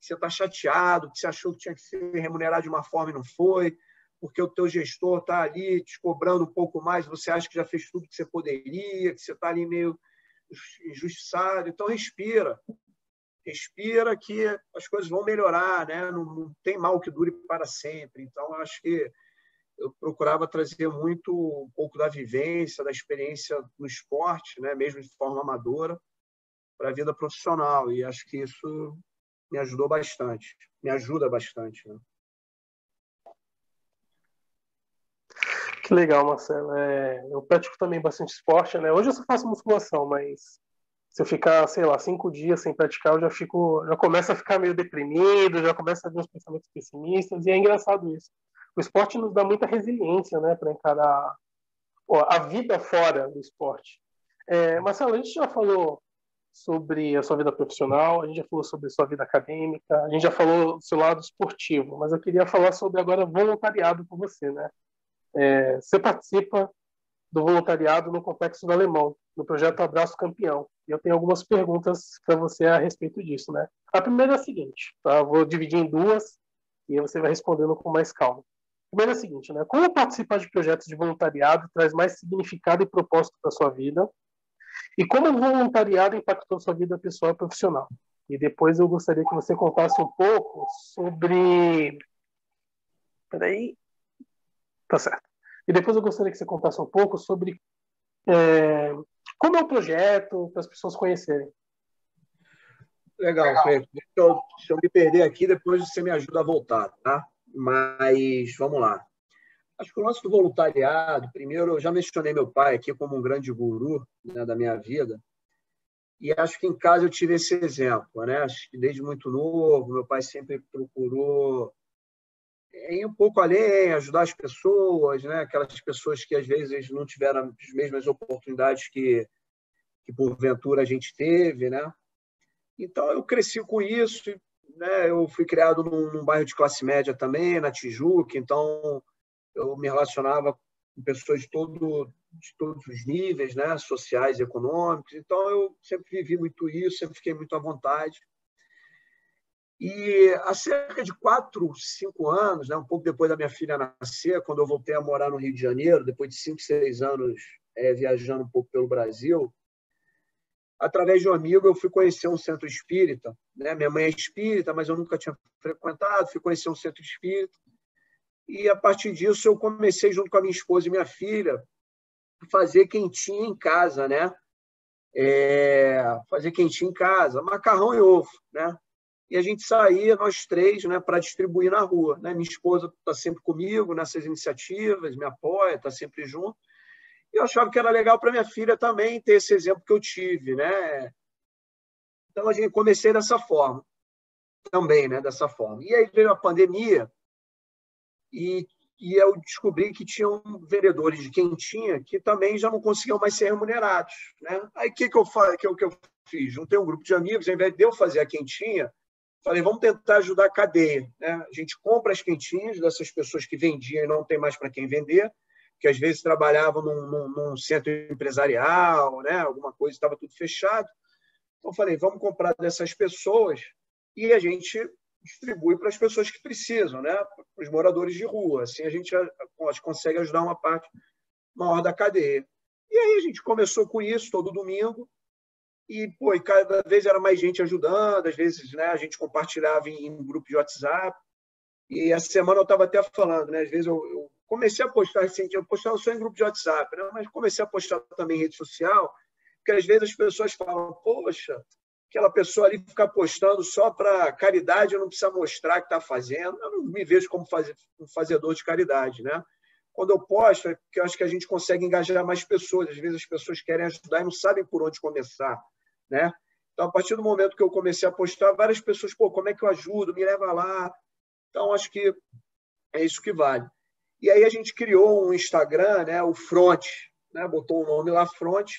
que você está chateado, que você achou que tinha que ser remunerado de uma forma e não foi, porque o teu gestor está ali te cobrando um pouco mais, você acha que já fez tudo que você poderia, que você está ali meio injustiçado. Então, respira. Respira que as coisas vão melhorar, né? Não, não tem mal que dure para sempre. Então, acho que eu procurava trazer muito um pouco da vivência, da experiência no esporte, né? Mesmo de forma amadora, para a vida profissional. E acho que isso me ajudou bastante. Me ajuda bastante, né? Que legal, Marcelo. É, eu pratico também bastante esporte, né? Hoje eu só faço musculação, mas se eu ficar, sei lá, cinco dias sem praticar, eu já fico, já começo a ficar meio deprimido, já começo a ter uns pensamentos pessimistas, e é engraçado isso. O esporte nos dá muita resiliência, né, para encarar ó, a vida fora do esporte. É, Marcelo, a gente já falou sobre a sua vida profissional, a gente já falou sobre a sua vida acadêmica, a gente já falou do seu lado esportivo, mas eu queria falar sobre agora voluntariado com você, né? É, você participa do voluntariado no Complexo do Alemão, no projeto Abraço Campeão. E eu tenho algumas perguntas para você a respeito disso, né? A primeira é a seguinte, tá? Eu vou dividir em duas e aí você vai respondendo com mais calma. A primeira é a seguinte, né? Como participar de projetos de voluntariado traz mais significado e propósito para sua vida? E como o voluntariado impactou sua vida pessoal e profissional? E depois eu gostaria que você contasse um pouco sobre... Peraí... Tá certo. E depois eu gostaria que você contasse um pouco sobre é, como é o projeto, para as pessoas conhecerem. Legal, Cleiton. Então, se eu me perder aqui, depois você me ajuda a voltar, tá? Mas vamos lá. Acho que o nosso voluntariado, primeiro, eu já mencionei meu pai aqui como um grande guru, né, da minha vida, e acho que em casa eu tive esse exemplo, né? Acho que desde muito novo, meu pai sempre procurou ir um pouco além, ajudar as pessoas, né? Aquelas pessoas que às vezes não tiveram as mesmas oportunidades que, que porventura a gente teve, né? Então eu cresci com isso, né? Eu fui criado num, num bairro de classe média também, na Tijuca, então eu me relacionava com pessoas de, todo, de todos os níveis, né? Sociais e econômicos, então eu sempre vivi muito isso, sempre fiquei muito à vontade. E há cerca de quatro, cinco anos, né, um pouco depois da minha filha nascer, quando eu voltei a morar no Rio de Janeiro, depois de cinco, seis anos é, viajando um pouco pelo Brasil, através de um amigo eu fui conhecer um centro espírita, né? Minha mãe é espírita, mas eu nunca tinha frequentado, fui conhecer um centro espírita. E a partir disso eu comecei, junto com a minha esposa e minha filha, a fazer quentinha em casa, né? É, fazer quentinha em casa, macarrão e ovo, né? E a gente saía, nós três, né, para distribuir na rua, né? Minha esposa está sempre comigo nessas iniciativas, me apoia, está sempre junto. E eu achava que era legal para minha filha também ter esse exemplo que eu tive, né? Então, a gente comecei dessa forma também, né? Dessa forma. E aí veio a pandemia e, e eu descobri que tinham vendedores de quentinha que também já não conseguiam mais ser remunerados, né? Aí, o que, que, que, que eu fiz? Juntei um grupo de amigos, ao invés de eu fazer a quentinha, falei, vamos tentar ajudar a cadeia, né? A gente compra as quentinhas dessas pessoas que vendiam e não tem mais para quem vender, que às vezes trabalhavam num, num, num centro empresarial, né? Alguma coisa, estava tudo fechado. Então, falei, vamos comprar dessas pessoas e a gente distribui para as pessoas que precisam, né? Para os moradores de rua. Assim, a gente consegue ajudar uma parte maior da cadeia. E aí a gente começou com isso todo domingo. E, pô, e cada vez era mais gente ajudando, às vezes, né, a gente compartilhava em, em grupo de WhatsApp. E essa semana eu estava até falando, né, às vezes eu, eu comecei a postar, assim, eu postava só em grupo de WhatsApp, né, mas comecei a postar também em rede social, porque às vezes as pessoas falam, poxa, aquela pessoa ali ficar postando só para caridade, não precisa mostrar o que está fazendo. Eu não me vejo como fazer, um fazedor de caridade, né? Quando eu posto, é porque eu acho que a gente consegue engajar mais pessoas. Às vezes as pessoas querem ajudar e não sabem por onde começar, né? Então, a partir do momento que eu comecei a postar, várias pessoas, pô, como é que eu ajudo? Me leva lá. Então, acho que é isso que vale. E aí a gente criou um Instagram, né, o Front, né, botou o nome lá, Front,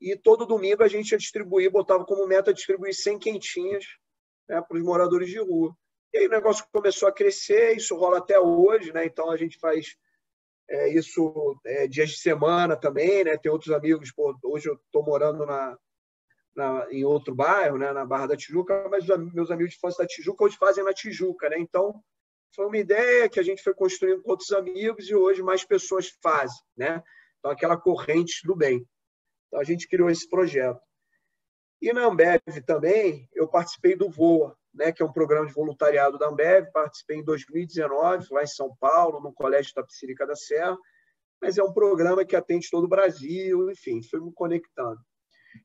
e todo domingo a gente ia distribuir, botava como meta distribuir cem quentinhas, né, para os moradores de rua. E aí o negócio começou a crescer, isso rola até hoje, né? Então a gente faz é, isso é, dias de semana também, né? Tem outros amigos, pô, hoje eu estou morando na, na, em outro bairro, né, na Barra da Tijuca, mas os, meus amigos de infância da Tijuca hoje fazem na Tijuca, né? Então foi uma ideia que a gente foi construindo com outros amigos e hoje mais pessoas fazem, né? Então aquela corrente do bem. Então a gente criou esse projeto. E na Ambev também eu participei do Voa, né, que é um programa de voluntariado da Ambev, participei em dois mil e dezenove, lá em São Paulo, no Colégio Tapicirica da Serra, mas é um programa que atende todo o Brasil, enfim, fui me conectando.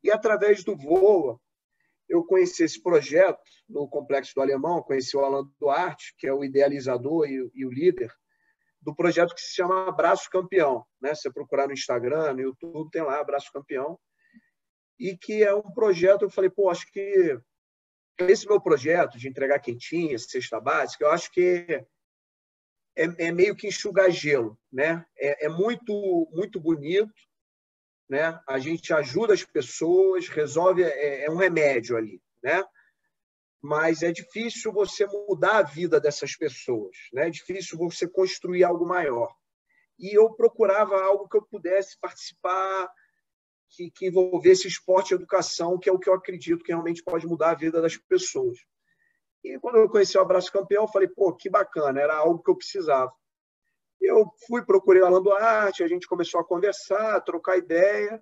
E através do Voa, eu conheci esse projeto no Complexo do Alemão, conheci o Allan Duarte, que é o idealizador e, e o líder do projeto que se chama Abraço Campeão, né? Se você procurar no Instagram, no YouTube, tem lá Abraço Campeão, e que é um projeto, eu falei, pô, acho que esse meu projeto de entregar quentinha, cesta básica, eu acho que é, é meio que enxugar gelo, né? É, é muito, muito bonito, né? A gente ajuda as pessoas, resolve, é, é um remédio ali, né? Mas é difícil você mudar a vida dessas pessoas, né? É difícil você construir algo maior. E eu procurava algo que eu pudesse participar, que, que envolvesse esporte e educação, que é o que eu acredito que realmente pode mudar a vida das pessoas. E quando eu conheci o Abraço Campeão, eu falei, pô, que bacana, era algo que eu precisava. Eu fui, procurei o Allan Duarte, a gente começou a conversar, a trocar ideia,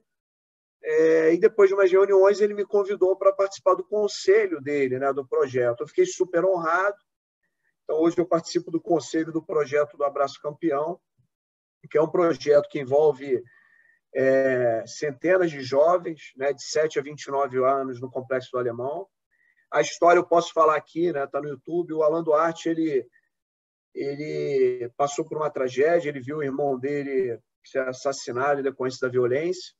é, e depois de umas reuniões ele me convidou para participar do conselho dele, né, do projeto. Eu fiquei super honrado, então hoje eu participo do conselho do projeto do Abraço Campeão, que é um projeto que envolve É, centenas de jovens, né, de sete a vinte e nove anos no Complexo do Alemão. A história eu posso falar aqui, né, tá no YouTube. O Allan Duarte, ele, ele passou por uma tragédia, ele viu o irmão dele ser assassinado em decorrência da violência.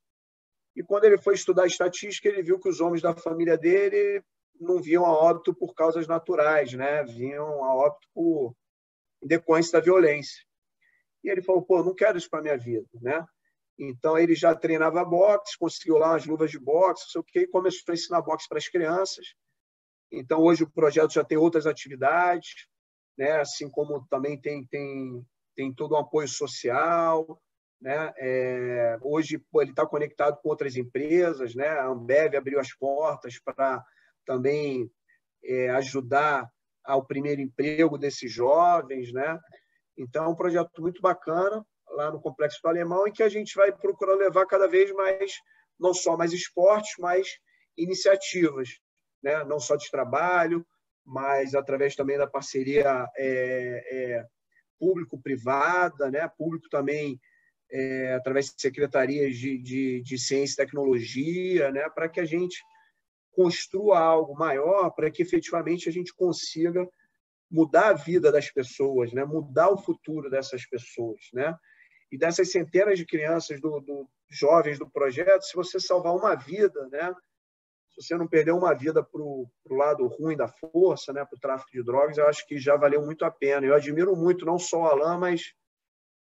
E quando ele foi estudar estatística, ele viu que os homens da família dele não vinham a óbito por causas naturais, né, vinham a óbito por em decorrência da violência. E ele falou, pô, não quero isso para minha vida, né? Então, ele já treinava boxe, conseguiu lá umas luvas de boxe, não sei o quê, e começou a ensinar boxe para as crianças. Então, hoje o projeto já tem outras atividades, né? Assim como também tem, tem, tem todo um apoio social, né? É, hoje ele está conectado com outras empresas, né? A Ambev abriu as portas para também é, ajudar ao primeiro emprego desses jovens, né? Então, é um projeto muito bacana lá no Complexo do Alemão, em que a gente vai procurar levar cada vez mais, não só mais esportes, mas iniciativas, né? Não só de trabalho, mas através também da parceria é, é, público-privada, né? Público também é, através de secretarias de, de, de ciência e tecnologia, né? Para que a gente construa algo maior, para que efetivamente a gente consiga mudar a vida das pessoas, né? Mudar o futuro dessas pessoas, né? E dessas centenas de crianças, do, do jovens do projeto, se você salvar uma vida, né? Se você não perder uma vida para o lado ruim da força, né? Para o tráfico de drogas, eu acho que já valeu muito a pena. Eu admiro muito não só o Allan, mas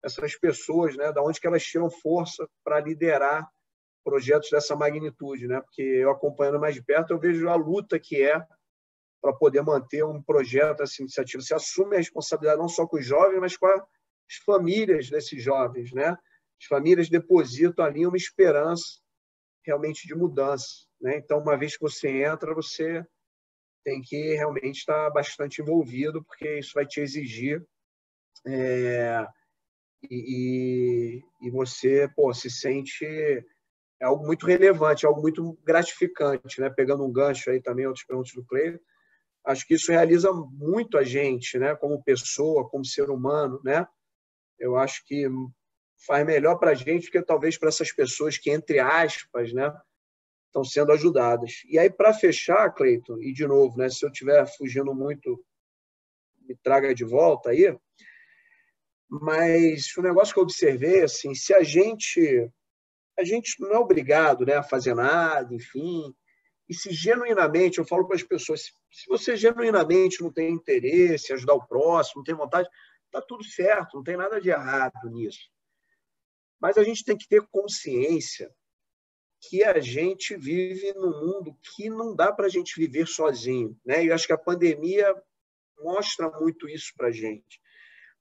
essas pessoas, né? Da onde que elas tiram força para liderar projetos dessa magnitude, né? Porque eu acompanhando mais de perto, eu vejo a luta que é para poder manter um projeto, essa iniciativa. Você assume a responsabilidade não só com os jovens, mas com a as famílias desses jovens, né? As famílias depositam ali uma esperança realmente de mudança, né? Então, uma vez que você entra, você tem que realmente estar bastante envolvido, porque isso vai te exigir é, e, e você pô, se sente é algo muito relevante, é algo muito gratificante, né? Pegando um gancho aí também, outras perguntas do Clayton, acho que isso realiza muito a gente, né? Como pessoa, como ser humano, né? Eu acho que faz melhor para a gente que talvez para essas pessoas que, entre aspas, né, estão sendo ajudadas. E aí, para fechar, Clayton, e de novo, né, se eu estiver fugindo muito, me traga de volta aí, mas o negócio que eu observei, assim, se a gente... A gente não é obrigado, né, a fazer nada, enfim, E se genuinamente, eu falo para as pessoas, se você genuinamente não tem interesse em ajudar o próximo, não tem vontade, está tudo certo, não tem nada de errado nisso. Mas a gente tem que ter consciência que a gente vive num mundo que não dá para a gente viver sozinho, né? E eu acho que a pandemia mostra muito isso para a gente.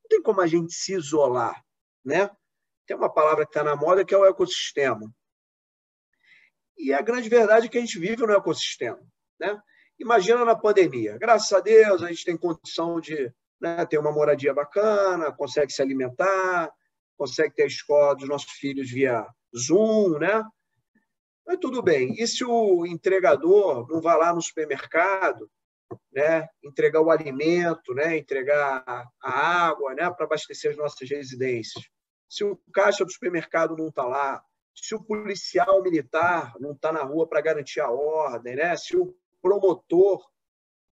Não tem como a gente se isolar, né? Tem uma palavra que está na moda que é o ecossistema. E a grande verdade é que a gente vive no ecossistema, né? Imagina na pandemia. Graças a Deus, a gente tem condição de, né, ter uma moradia bacana, consegue se alimentar, consegue ter a escola dos nossos filhos via Zoom, né? Mas tudo bem. E se o entregador não vai lá no supermercado, né, entregar o alimento, né, entregar a água, né, para abastecer as nossas residências? Se o caixa do supermercado não está lá, se o policial militar não está na rua para garantir a ordem, né, se o promotor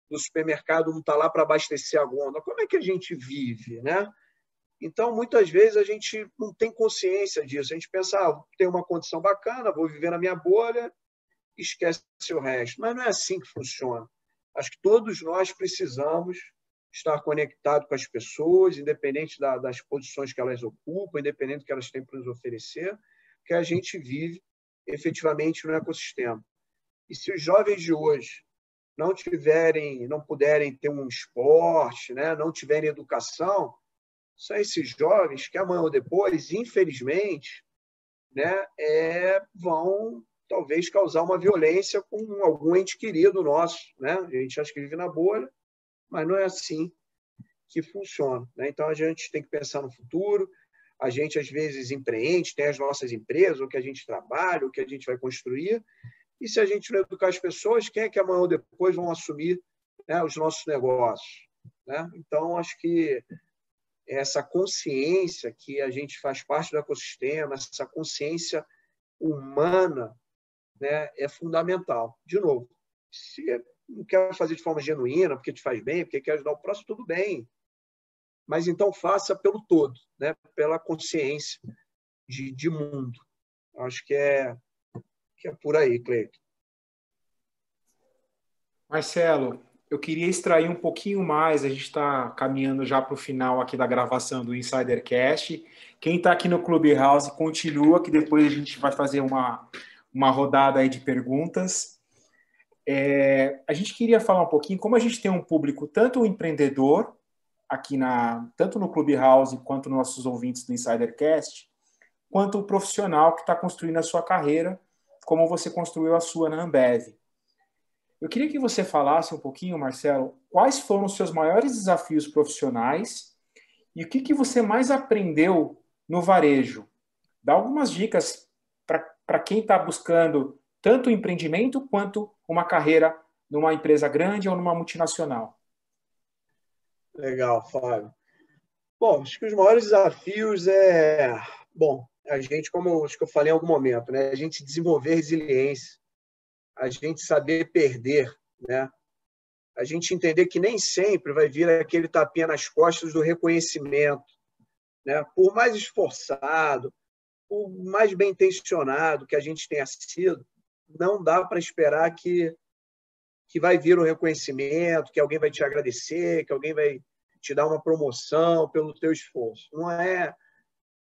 do supermercado não está lá para abastecer a gôndola, como é que a gente vive, né? Então, muitas vezes, a gente não tem consciência disso. A gente pensa, ah, tenho uma condição bacana, vou viver na minha bolha, esquece o resto. Mas não é assim que funciona. Acho que todos nós precisamos estar conectados com as pessoas, independente da, das posições que elas ocupam, independente do que elas têm para nos oferecer, que a gente vive efetivamente no ecossistema. E se os jovens de hoje não tiverem, não puderem ter um esporte, né, não tiverem educação, são esses jovens que amanhã ou depois, infelizmente, né, é, vão talvez causar uma violência com algum ente querido nosso, né? A gente acha que vive na bolha, mas não é assim que funciona, né? Então, a gente tem que pensar no futuro. A gente, às vezes, empreende, tem as nossas empresas, o que a gente trabalha, o que a gente vai construir. E se a gente não educar as pessoas, quem é que amanhã ou depois vão assumir, né, os nossos negócios, né? Então, acho que essa consciência que a gente faz parte do ecossistema, essa consciência humana, né, é fundamental. De novo, se não quer fazer de forma genuína, porque te faz bem, porque quer ajudar o próximo, tudo bem. Mas então faça pelo todo, né, pela consciência de, de mundo. Acho que é, que é por aí, Clayton. Marcelo, eu queria extrair um pouquinho mais, a gente está caminhando já para o final aqui da gravação do Insidercast. Quem está aqui no Clubhouse, continua, que depois a gente vai fazer uma, uma rodada aí de perguntas. É, a gente queria falar um pouquinho, como a gente tem um público, tanto o empreendedor, aqui na, tanto no Clubhouse quanto nossos ouvintes do Insidercast, quanto o profissional que está construindo a sua carreira, como você construiu a sua na Ambev. Eu queria que você falasse um pouquinho, Marcelo, quais foram os seus maiores desafios profissionais e o que, que você mais aprendeu no varejo. Dá algumas dicas para quem está buscando tanto empreendimento quanto uma carreira numa empresa grande ou numa multinacional. Legal, Fábio. Bom, acho que os maiores desafios é... Bom, a gente, como eu, acho que eu falei em algum momento, né, a gente desenvolver resiliência, a gente saber perder, né? A gente entender que nem sempre vai vir aquele tapinha nas costas do reconhecimento, né? Por mais esforçado, por mais bem intencionado que a gente tenha sido, não dá para esperar que, que vai vir o reconhecimento, que alguém vai te agradecer, que alguém vai te dar uma promoção pelo teu esforço. Não é,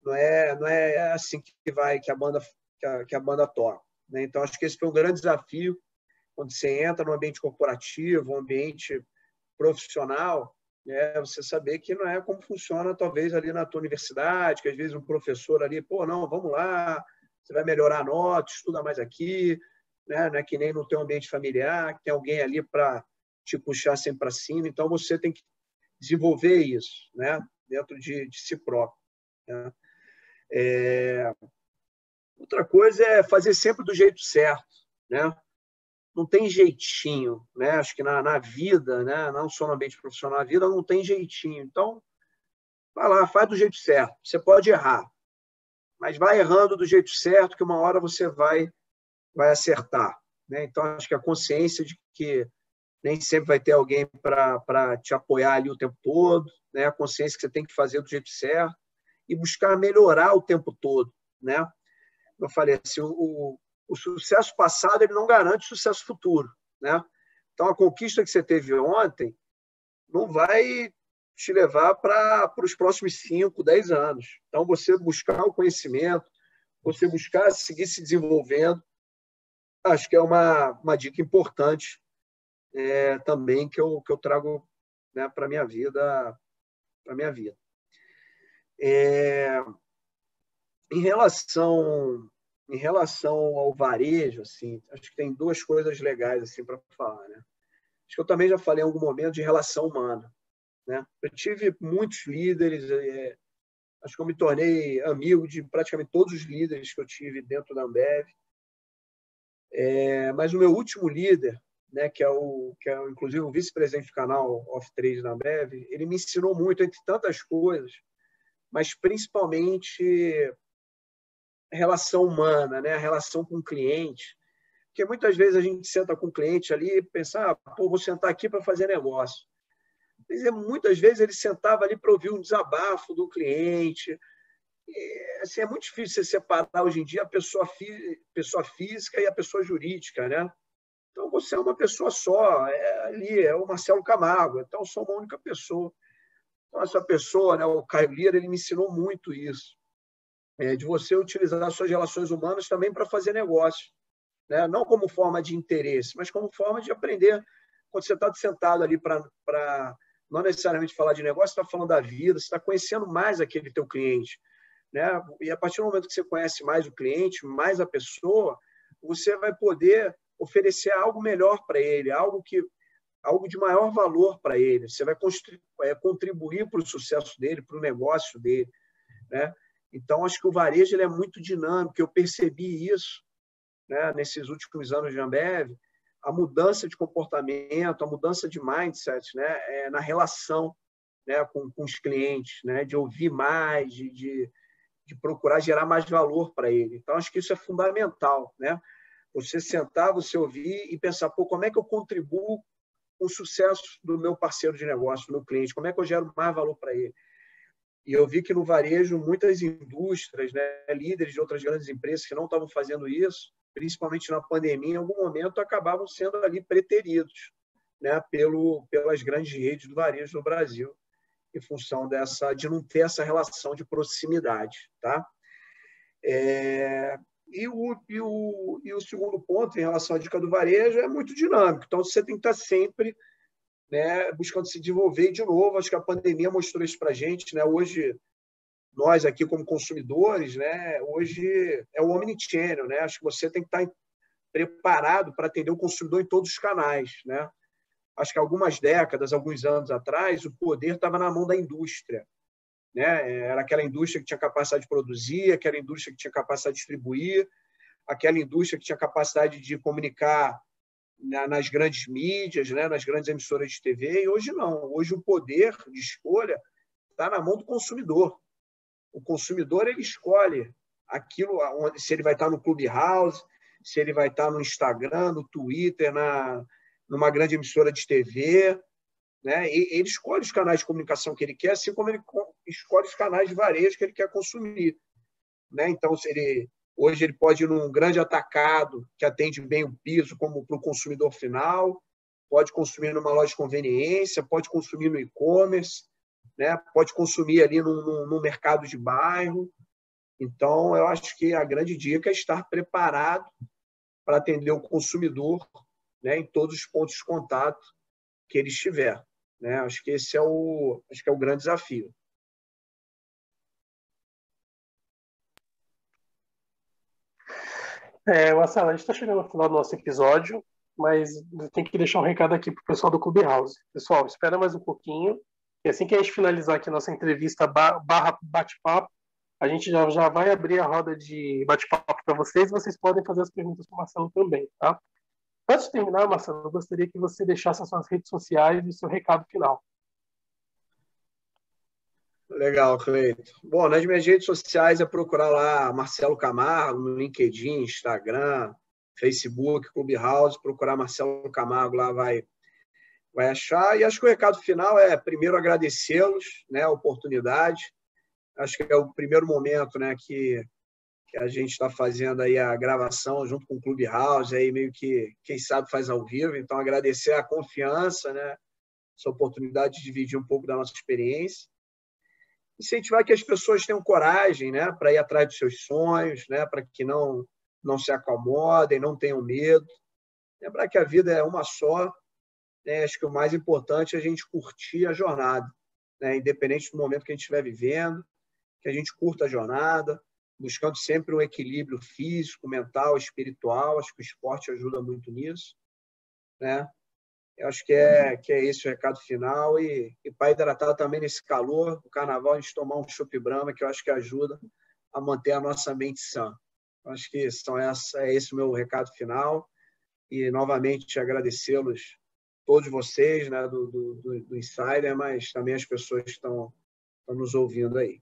não é, não é assim que vai que a banda, que a, que a banda toca. Então, acho que esse foi um grande desafio quando você entra no ambiente corporativo, um ambiente profissional, né? Você saber que não é como funciona talvez ali na tua universidade, que às vezes um professor ali, pô, não, vamos lá, você vai melhorar a nota, estuda mais aqui, né? Não é que nem no teu ambiente familiar, que tem alguém ali para te puxar sempre para cima. Então, você tem que desenvolver isso, né, dentro de, de si próprio, né? É... Outra coisa é fazer sempre do jeito certo, né? Não tem jeitinho, né? Acho que na, na vida, né, não só no ambiente profissional, na vida não tem jeitinho. Então, vai lá, faz do jeito certo. Você pode errar, mas vai errando do jeito certo que uma hora você vai, vai acertar, né? Então, acho que a consciência de que nem sempre vai ter alguém para te apoiar ali o tempo todo, né? A consciência que você tem que fazer do jeito certo e buscar melhorar o tempo todo, né? Eu falei assim, o, o sucesso passado ele não garante sucesso futuro, né? Então, a conquista que você teve ontem não vai te levar para os próximos cinco, dez anos. Então, você buscar o conhecimento, você buscar seguir se desenvolvendo, acho que é uma, uma dica importante é, também que eu, que eu trago, né, para a minha vida. Pra minha vida. É, em, relação, em relação ao varejo, assim, acho que tem duas coisas legais assim, para falar, né? Acho que eu também já falei em algum momento de relação humana, né? Eu tive muitos líderes, é, acho que eu me tornei amigo de praticamente todos os líderes que eu tive dentro da Ambev. É, mas o meu último líder, né, que é o que é inclusive o vice-presidente do canal off três da Ambev, ele me ensinou muito, entre tantas coisas, mas principalmente a relação humana, né, a relação com o cliente. Porque muitas vezes a gente senta com o cliente ali e pensa, ah, pô, vou sentar aqui para fazer negócio. Mas muitas vezes ele sentava ali para ouvir um desabafo do cliente. E, assim, é muito difícil você separar hoje em dia a pessoa, fí- pessoa física e a pessoa jurídica, né? Então, você é uma pessoa só, é, ali é o Marcelo Camargo, então eu sou uma única pessoa. Então, essa pessoa, né, o Caio Lira, ele me ensinou muito isso, é, de você utilizar as suas relações humanas também para fazer negócio. Né? Não como forma de interesse, mas como forma de aprender. Quando você está sentado ali para não necessariamente falar de negócio, você está falando da vida, você está conhecendo mais aquele teu cliente. Né? E a partir do momento que você conhece mais o cliente, mais a pessoa, você vai poder oferecer algo melhor para ele, algo, que, algo de maior valor para ele. Você vai contribuir para o sucesso dele, para o negócio dele. Né? Então, acho que o varejo ele é muito dinâmico. Eu percebi isso, né, nesses últimos anos de Ambev, a mudança de comportamento, a mudança de mindset, né, é na relação, né, com, com os clientes, né, de ouvir mais, de, de, de procurar gerar mais valor para ele. Então, acho que isso é fundamental. Né? Você sentar, você ouvir e pensar, pô, como é que eu contribuo com o sucesso do meu parceiro de negócio, do meu cliente? Como é que eu gero mais valor para ele? E eu vi que no varejo, muitas indústrias, né, líderes de outras grandes empresas que não estavam fazendo isso, principalmente na pandemia, em algum momento acabavam sendo ali preteridos, né, pelo, pelas grandes redes do varejo no Brasil, em função dessa, de não ter essa relação de proximidade. Tá? É, e, o, e, o, e o segundo ponto, em relação à dica do varejo, é muito dinâmico. Então, você tem que estar sempre, né, buscando se desenvolver. E, de novo, acho que a pandemia mostrou isso para a gente. Né? Hoje, nós aqui como consumidores, né, hoje é o omnichannel, né? Acho que você tem que estar preparado para atender o consumidor em todos os canais, né? Acho que algumas décadas, alguns anos atrás, o poder estava na mão da indústria, né? Era aquela indústria que tinha capacidade de produzir, aquela indústria que tinha capacidade de distribuir, aquela indústria que tinha capacidade de comunicar na, nas grandes mídias, né, nas grandes emissoras de T V. E hoje não. Hoje o poder de escolha está na mão do consumidor. O consumidor ele escolhe aquilo, se ele vai estar no Clubhouse, se ele vai estar no Instagram, no Twitter, na, numa grande emissora de T V. Né? E, ele escolhe os canais de comunicação que ele quer, assim como ele escolhe os canais de varejo que ele quer consumir. Né? Então, se ele, hoje ele pode ir num grande atacado que atende bem o piso como para o consumidor final, pode consumir numa loja de conveniência, pode consumir no e-commerce, né? Pode consumir ali no, no, no mercado de bairro. Então, eu acho que a grande dica é estar preparado para atender o consumidor, né, em todos os pontos de contato que ele estiver. Né? Acho que esse é o, acho que é o grande desafio. É, Marcelo, a gente está chegando ao final do nosso episódio, mas tem que deixar um recado aqui para o pessoal do Clubhouse. Pessoal, espera mais um pouquinho. E assim que a gente finalizar aqui nossa entrevista barra bate-papo, a gente já, já vai abrir a roda de bate-papo para vocês e vocês podem fazer as perguntas para o Marcelo também, tá? Antes de terminar, Marcelo, eu gostaria que você deixasse as suas redes sociais e o seu recado final. Legal, Clayton. Bom, nas minhas redes sociais é procurar lá Marcelo Camargo no LinkedIn, Instagram, Facebook, Clubhouse, procurar Marcelo Camargo, lá vai... vai achar. E acho que o recado final é, primeiro, agradecê-los, né, a oportunidade. Acho que é o primeiro momento, né, que, que a gente está fazendo aí a gravação junto com o Clube House, aí meio que, quem sabe, faz ao vivo. Então, agradecer a confiança, né? Essa oportunidade de dividir um pouco da nossa experiência. Incentivar que as pessoas tenham coragem, né? Para ir atrás dos seus sonhos, né? Para que não, não se acomodem, não tenham medo. Lembrar que a vida é uma só. Né? Acho que o mais importante é a gente curtir a jornada, né? Independente do momento que a gente estiver vivendo, que a gente curta a jornada, buscando sempre um equilíbrio físico, mental, espiritual. Acho que o esporte ajuda muito nisso, né? Eu acho que é, que é esse o recado final. E, e para hidratar também nesse calor, o carnaval, a gente tomar um chopp Brahma, que eu acho que ajuda a manter a nossa mente sã. Eu acho que são essa, é esse o meu recado final. E, novamente, agradecê-los, todos vocês, né, do, do, do Insider, mas também as pessoas que estão, estão nos ouvindo aí.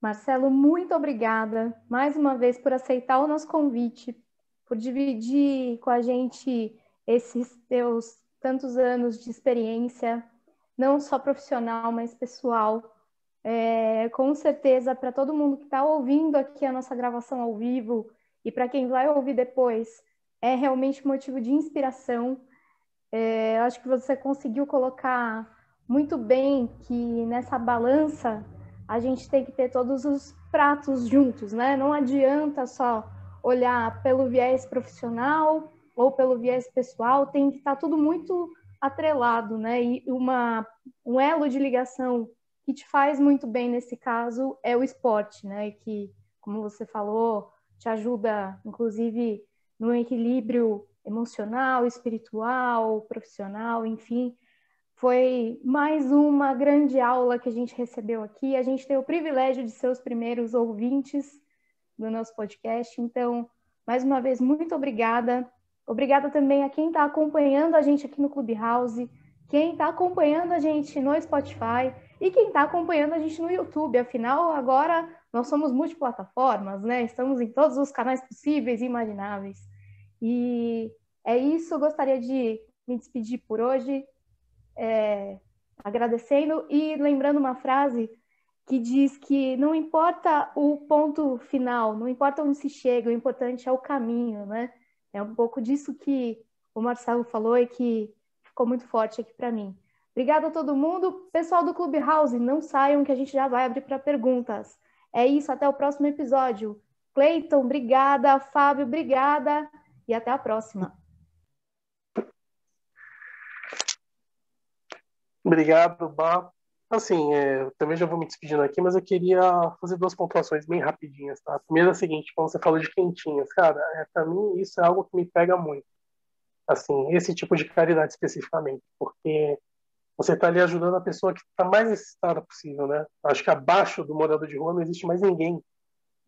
Marcelo, muito obrigada mais uma vez por aceitar o nosso convite, por dividir com a gente esses teus tantos anos de experiência, não só profissional, mas pessoal. É, com certeza, para todo mundo que está ouvindo aqui a nossa gravação ao vivo e para quem vai ouvir depois, é realmente motivo de inspiração. É, acho que você conseguiu colocar muito bem que nessa balança a gente tem que ter todos os pratos juntos, né? Não adianta só olhar pelo viés profissional ou pelo viés pessoal, tem que estar tudo muito atrelado, né? E uma, um elo de ligação que te faz muito bem nesse caso é o esporte, né? E que, como você falou, te ajuda, inclusive, no equilíbrio emocional, espiritual, profissional, enfim. Foi mais uma grande aula que a gente recebeu aqui. A gente tem o privilégio de ser os primeiros ouvintes do nosso podcast. Então, mais uma vez, muito obrigada. Obrigada também a quem está acompanhando a gente aqui no Clubhouse, quem está acompanhando a gente no Spotify e quem está acompanhando a gente no YouTube. Afinal, agora nós somos multiplataformas, né? Estamos em todos os canais possíveis e imagináveis. E é isso. Eu gostaria de me despedir por hoje. É, agradecendo e lembrando uma frase que diz que não importa o ponto final, não importa onde se chega, o importante é o caminho, né? É um pouco disso que o Marcelo falou e que ficou muito forte aqui para mim. Obrigada a todo mundo. Pessoal do Clubhouse, não saiam que a gente já vai abrir para perguntas. É isso, até o próximo episódio. Clayton, obrigada. Fábio, obrigada. E até a próxima. Obrigado, Bá. Assim, é, também já vou me despedindo aqui, mas eu queria fazer duas pontuações bem rapidinhas, tá? A primeira é a seguinte, quando você falou de quentinhas, cara, é, pra mim isso é algo que me pega muito. Assim, esse tipo de caridade especificamente, porque você tá ali ajudando a pessoa que tá mais necessitada possível, né? Acho que abaixo do morador de rua não existe mais ninguém.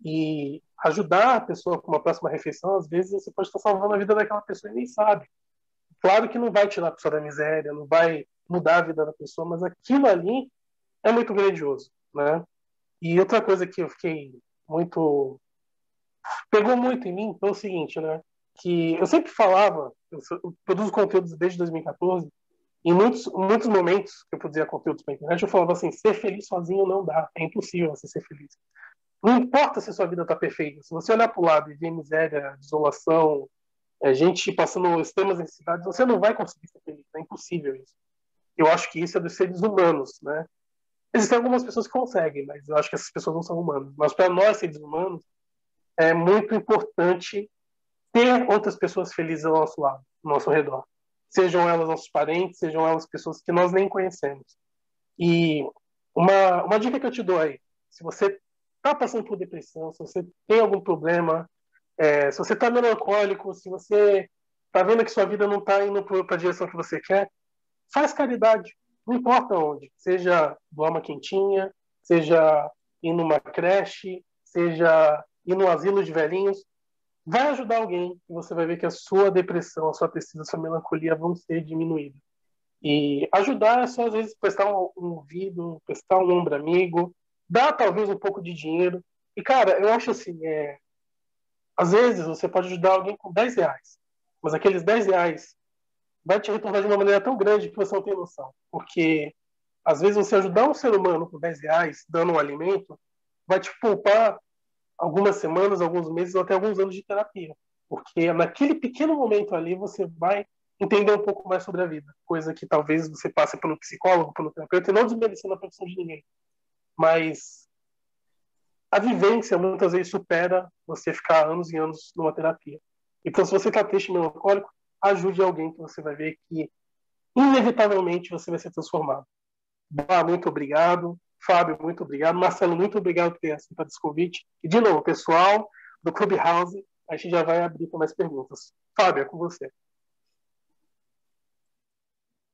E ajudar a pessoa com uma próxima refeição, às vezes você pode estar salvando a vida daquela pessoa e nem sabe. Claro que não vai tirar a pessoa da miséria, não vai mudar a vida da pessoa, mas aquilo ali é muito grandioso, né? E outra coisa que eu fiquei muito... pegou muito em mim foi o seguinte, né? Que eu sempre falava, eu produzo conteúdos desde dois mil e quatorze, em muitos, muitos momentos que eu produzia conteúdos para a internet, eu falava assim, ser feliz sozinho não dá, é impossível você ser feliz. Não importa se sua vida está perfeita, se você olhar para o lado e ver miséria, desolação, a gente passando extremas necessidades, você não vai conseguir ser feliz, é impossível isso. Eu acho que isso é dos seres humanos, né? Existem algumas pessoas que conseguem, mas eu acho que essas pessoas não são humanas. Mas para nós, seres humanos, é muito importante ter outras pessoas felizes ao nosso lado, ao nosso redor. Sejam elas nossos parentes, sejam elas pessoas que nós nem conhecemos. E uma, uma dica que eu te dou aí, se você está passando por depressão, se você tem algum problema, é, se você está melancólico, se você está vendo que sua vida não está indo para a direção que você quer, faz caridade, não importa onde, seja doar uma quentinha, seja ir numa creche, seja ir num asilo de velhinhos, vai ajudar alguém e você vai ver que a sua depressão, a sua tristeza, a sua melancolia vão ser diminuídas. E ajudar é só às vezes prestar um, um ouvido, prestar um ombro amigo, dar talvez um pouco de dinheiro. E cara, eu acho assim, é... às vezes você pode ajudar alguém com dez reais, mas aqueles dez reais vai te retornar de uma maneira tão grande que você não tem noção. Porque, às vezes, você ajudar um ser humano com dez reais, dando um alimento, vai te poupar algumas semanas, alguns meses, ou até alguns anos de terapia. Porque naquele pequeno momento ali, você vai entender um pouco mais sobre a vida. Coisa que talvez você passe pelo psicólogo, pelo terapeuta, e não desmerecendo a profissão de ninguém. Mas a vivência, muitas vezes, supera você ficar anos e anos numa terapia. Então, se você está triste e melancólico, ajude alguém que você vai ver que, inevitavelmente, você vai ser transformado. Bah, muito obrigado. Fábio, muito obrigado. Marcelo, muito obrigado por ter aceitado esse convite. E, de novo, pessoal do Clubhouse, a gente já vai abrir para mais perguntas. Fábio, é com você.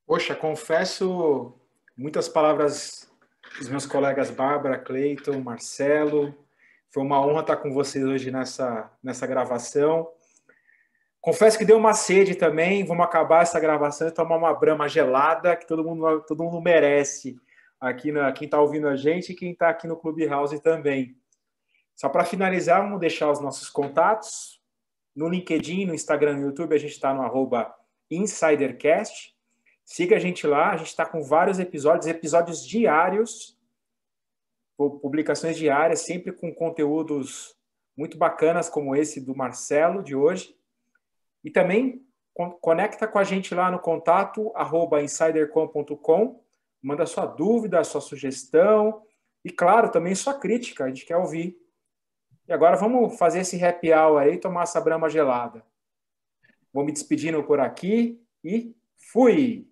Poxa, confesso muitas palavras dos meus colegas Bárbara, Clayton, Marcelo. Foi uma honra estar com vocês hoje nessa, nessa gravação. Confesso que deu uma sede também. Vamos acabar essa gravação e tomar uma Brahma gelada, que todo mundo, todo mundo merece. Aqui na, quem está ouvindo a gente e quem está aqui no Clubhouse também. Só para finalizar, vamos deixar os nossos contatos. No LinkedIn, no Instagram, no YouTube, a gente está no arroba Insidercast. Siga a gente lá. A gente está com vários episódios, episódios diários, publicações diárias, sempre com conteúdos muito bacanas, como esse do Marcelo, de hoje. E também conecta com a gente lá no contato, arroba insidercom ponto com, manda sua dúvida, sua sugestão e, claro, também sua crítica, a gente quer ouvir. E agora vamos fazer esse happy hour aí e tomar essa Brahma gelada. Vou me despedindo por aqui e fui!